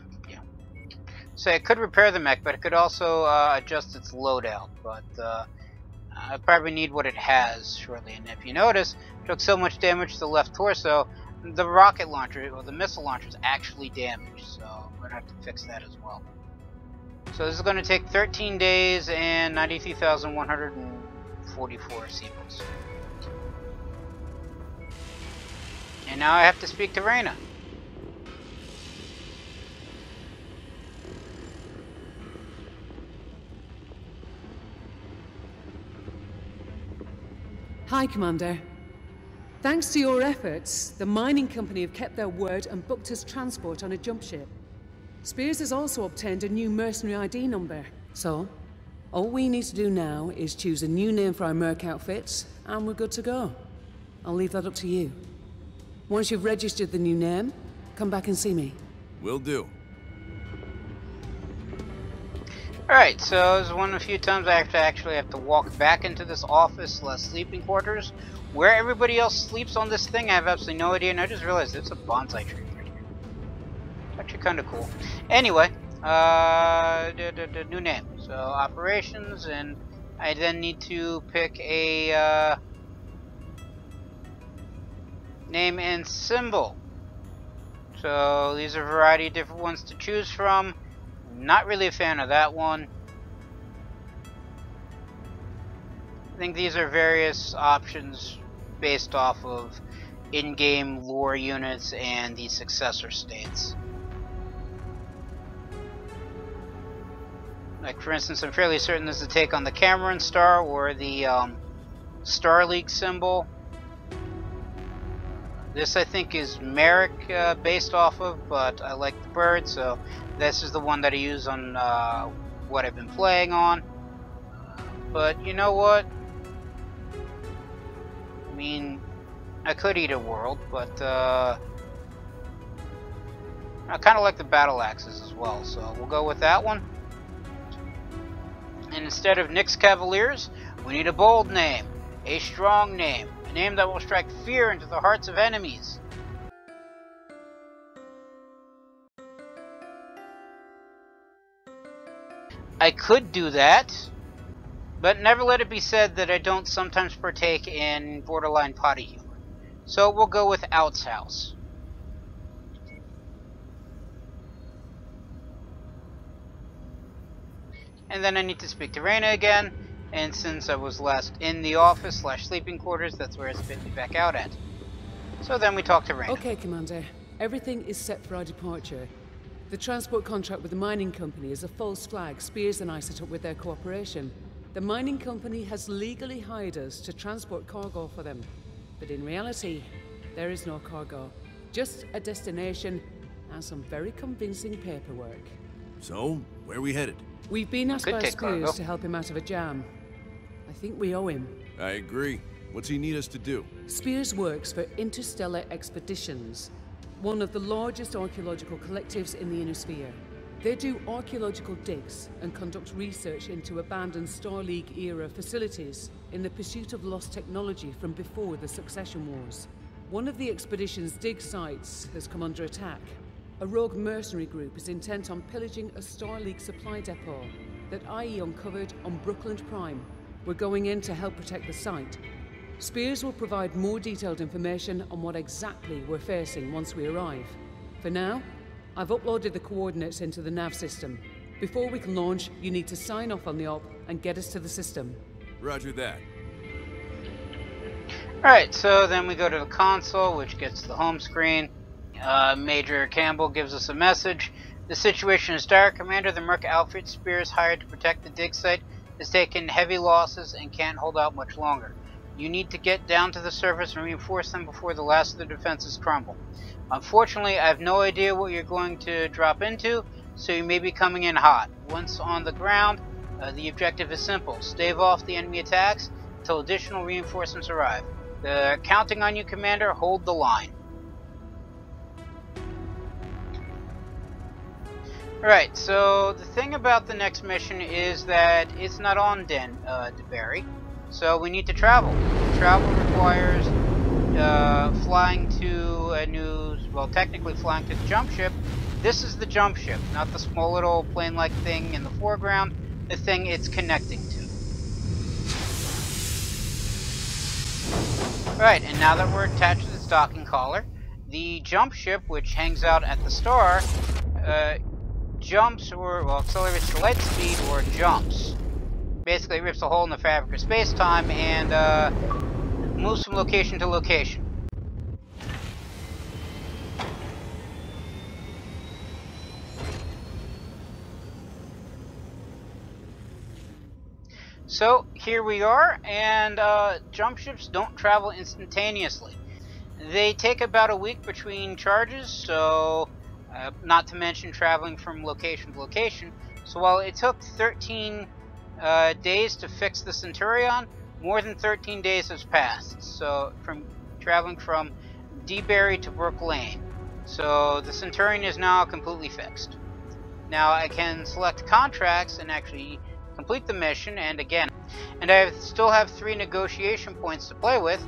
So it could repair the mech, but it could also uh, adjust its loadout, but uh, I probably need what it has shortly. And if you notice, it took so much damage to the left torso, the rocket launcher, or the missile launcher, is actually damaged, so we're going to have to fix that as well. So this is going to take thirteen days and ninety-three thousand one hundred forty-four C-Bills. And now I have to speak to Rhianna. Hi, Commander. Thanks to your efforts, the mining company have kept their word and booked us transport on a jump ship. Spears has also obtained a new mercenary I D number. So, all we need to do now is choose a new name for our merc outfits, and we're good to go. I'll leave that up to you. Once you've registered the new name, come back and see me. Will do. Alright, so this is one of the few times I have to actually have to walk back into this office, less sleeping quarters. Where everybody else sleeps on this thing, I have absolutely no idea, and I just realized it's a bonsai tree right here. Actually kind of cool. Anyway, uh, the, the, the new name. So operations, and I then need to pick a uh, name and symbol. So these are a variety of different ones to choose from. Not really a fan of that one. I think these are various options based off of in-game lore units and the successor states. Like, for instance, I'm fairly certain this is the take on the Cameron Star or the um, Star League symbol. This, I think, is Marik uh, based off of, but I like the bird, so this is the one that I use on uh, what I've been playing on. But you know what? I mean, I could eat a world, but uh, I kind of like the battle axes as well, so we'll go with that one. And instead of Nick's Cavaliers, we need a bold name, a strong name, a name that will strike fear into the hearts of enemies. I could do that, but never let it be said that I don't sometimes partake in borderline potty humor. So we'll go with Out's House. And then I need to speak to Rhianna again, and since I was last in the office slash sleeping quarters, that's where I spit me back out at. So then we talk to Rhianna. Okay, Commander. Everything is set for our departure. The transport contract with the mining company is a false flag. Spears and I set up with their cooperation. The mining company has legally hired us to transport cargo for them. But in reality, there is no cargo. Just a destination and some very convincing paperwork. So, where are we headed? We've been asked by Spears to help him out of a jam. I think we owe him. I agree. What's he need us to do? Spears works for Interstellar Expeditions, one of the largest archaeological collectives in the Inner Sphere. They do archaeological digs and conduct research into abandoned Star League-era facilities in the pursuit of lost technology from before the Succession Wars. One of the expedition's dig sites has come under attack. A rogue mercenary group is intent on pillaging a Star League supply depot that I E uncovered on Brookland Prime. We're going in to help protect the site. Spears will provide more detailed information on what exactly we're facing once we arrive. For now, I've uploaded the coordinates into the nav system. Before we can launch, you need to sign off on the op and get us to the system. Roger that. Alright, so then we go to the console, which gets the home screen. Uh, Major Campbell gives us a message. The situation is dire. Commander, the merc Alfred Spears hired to protect the dig site has taken heavy losses and can't hold out much longer. You need to get down to the surface and reinforce them before the last of the defenses crumble. Unfortunately, I have no idea what you're going to drop into, so you may be coming in hot. Once on the ground, uh, the objective is simple. Stave off the enemy attacks until additional reinforcements arrive. They're counting on you, Commander. Hold the line. Right, so the thing about the next mission is that it's not on Den uh, DeBerry, so we need to travel. Travel requires uh, flying to a new, well, technically flying to the jump ship. This is the jump ship, not the small little plane-like thing in the foreground, the thing it's connecting to. Right, and now that we're attached to this docking collar, the jump ship, which hangs out at the star, uh, jumps or, well, accelerates to light speed or jumps. Basically rips a hole in the fabric of space-time and uh, moves from location to location. So here we are, and uh, jump ships don't travel instantaneously. They take about a week between charges, so Uh, not to mention traveling from location to location. So while it took thirteen uh, days to fix the Centurion, more than thirteen days has passed. So from traveling from DeBerry to Brook Lane. So the Centurion is now completely fixed. Now I can select contracts and actually complete the mission, and again, and I still have three negotiation points to play with,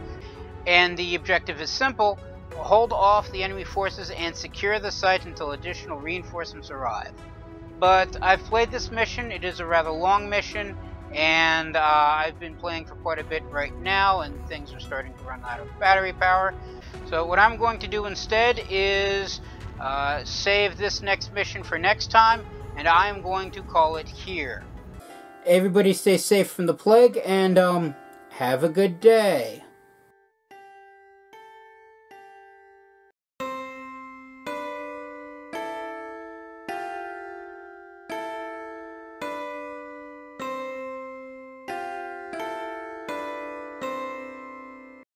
and the objective is simple. hold off the enemy forces and secure the site until additional reinforcements arrive. But I've played this mission, it is a rather long mission, and uh, I've been playing for quite a bit right now, and things are starting to run out of battery power. So what I'm going to do instead is uh, save this next mission for next time, and I am going to call it here. Everybody stay safe from the plague, and um, have a good day.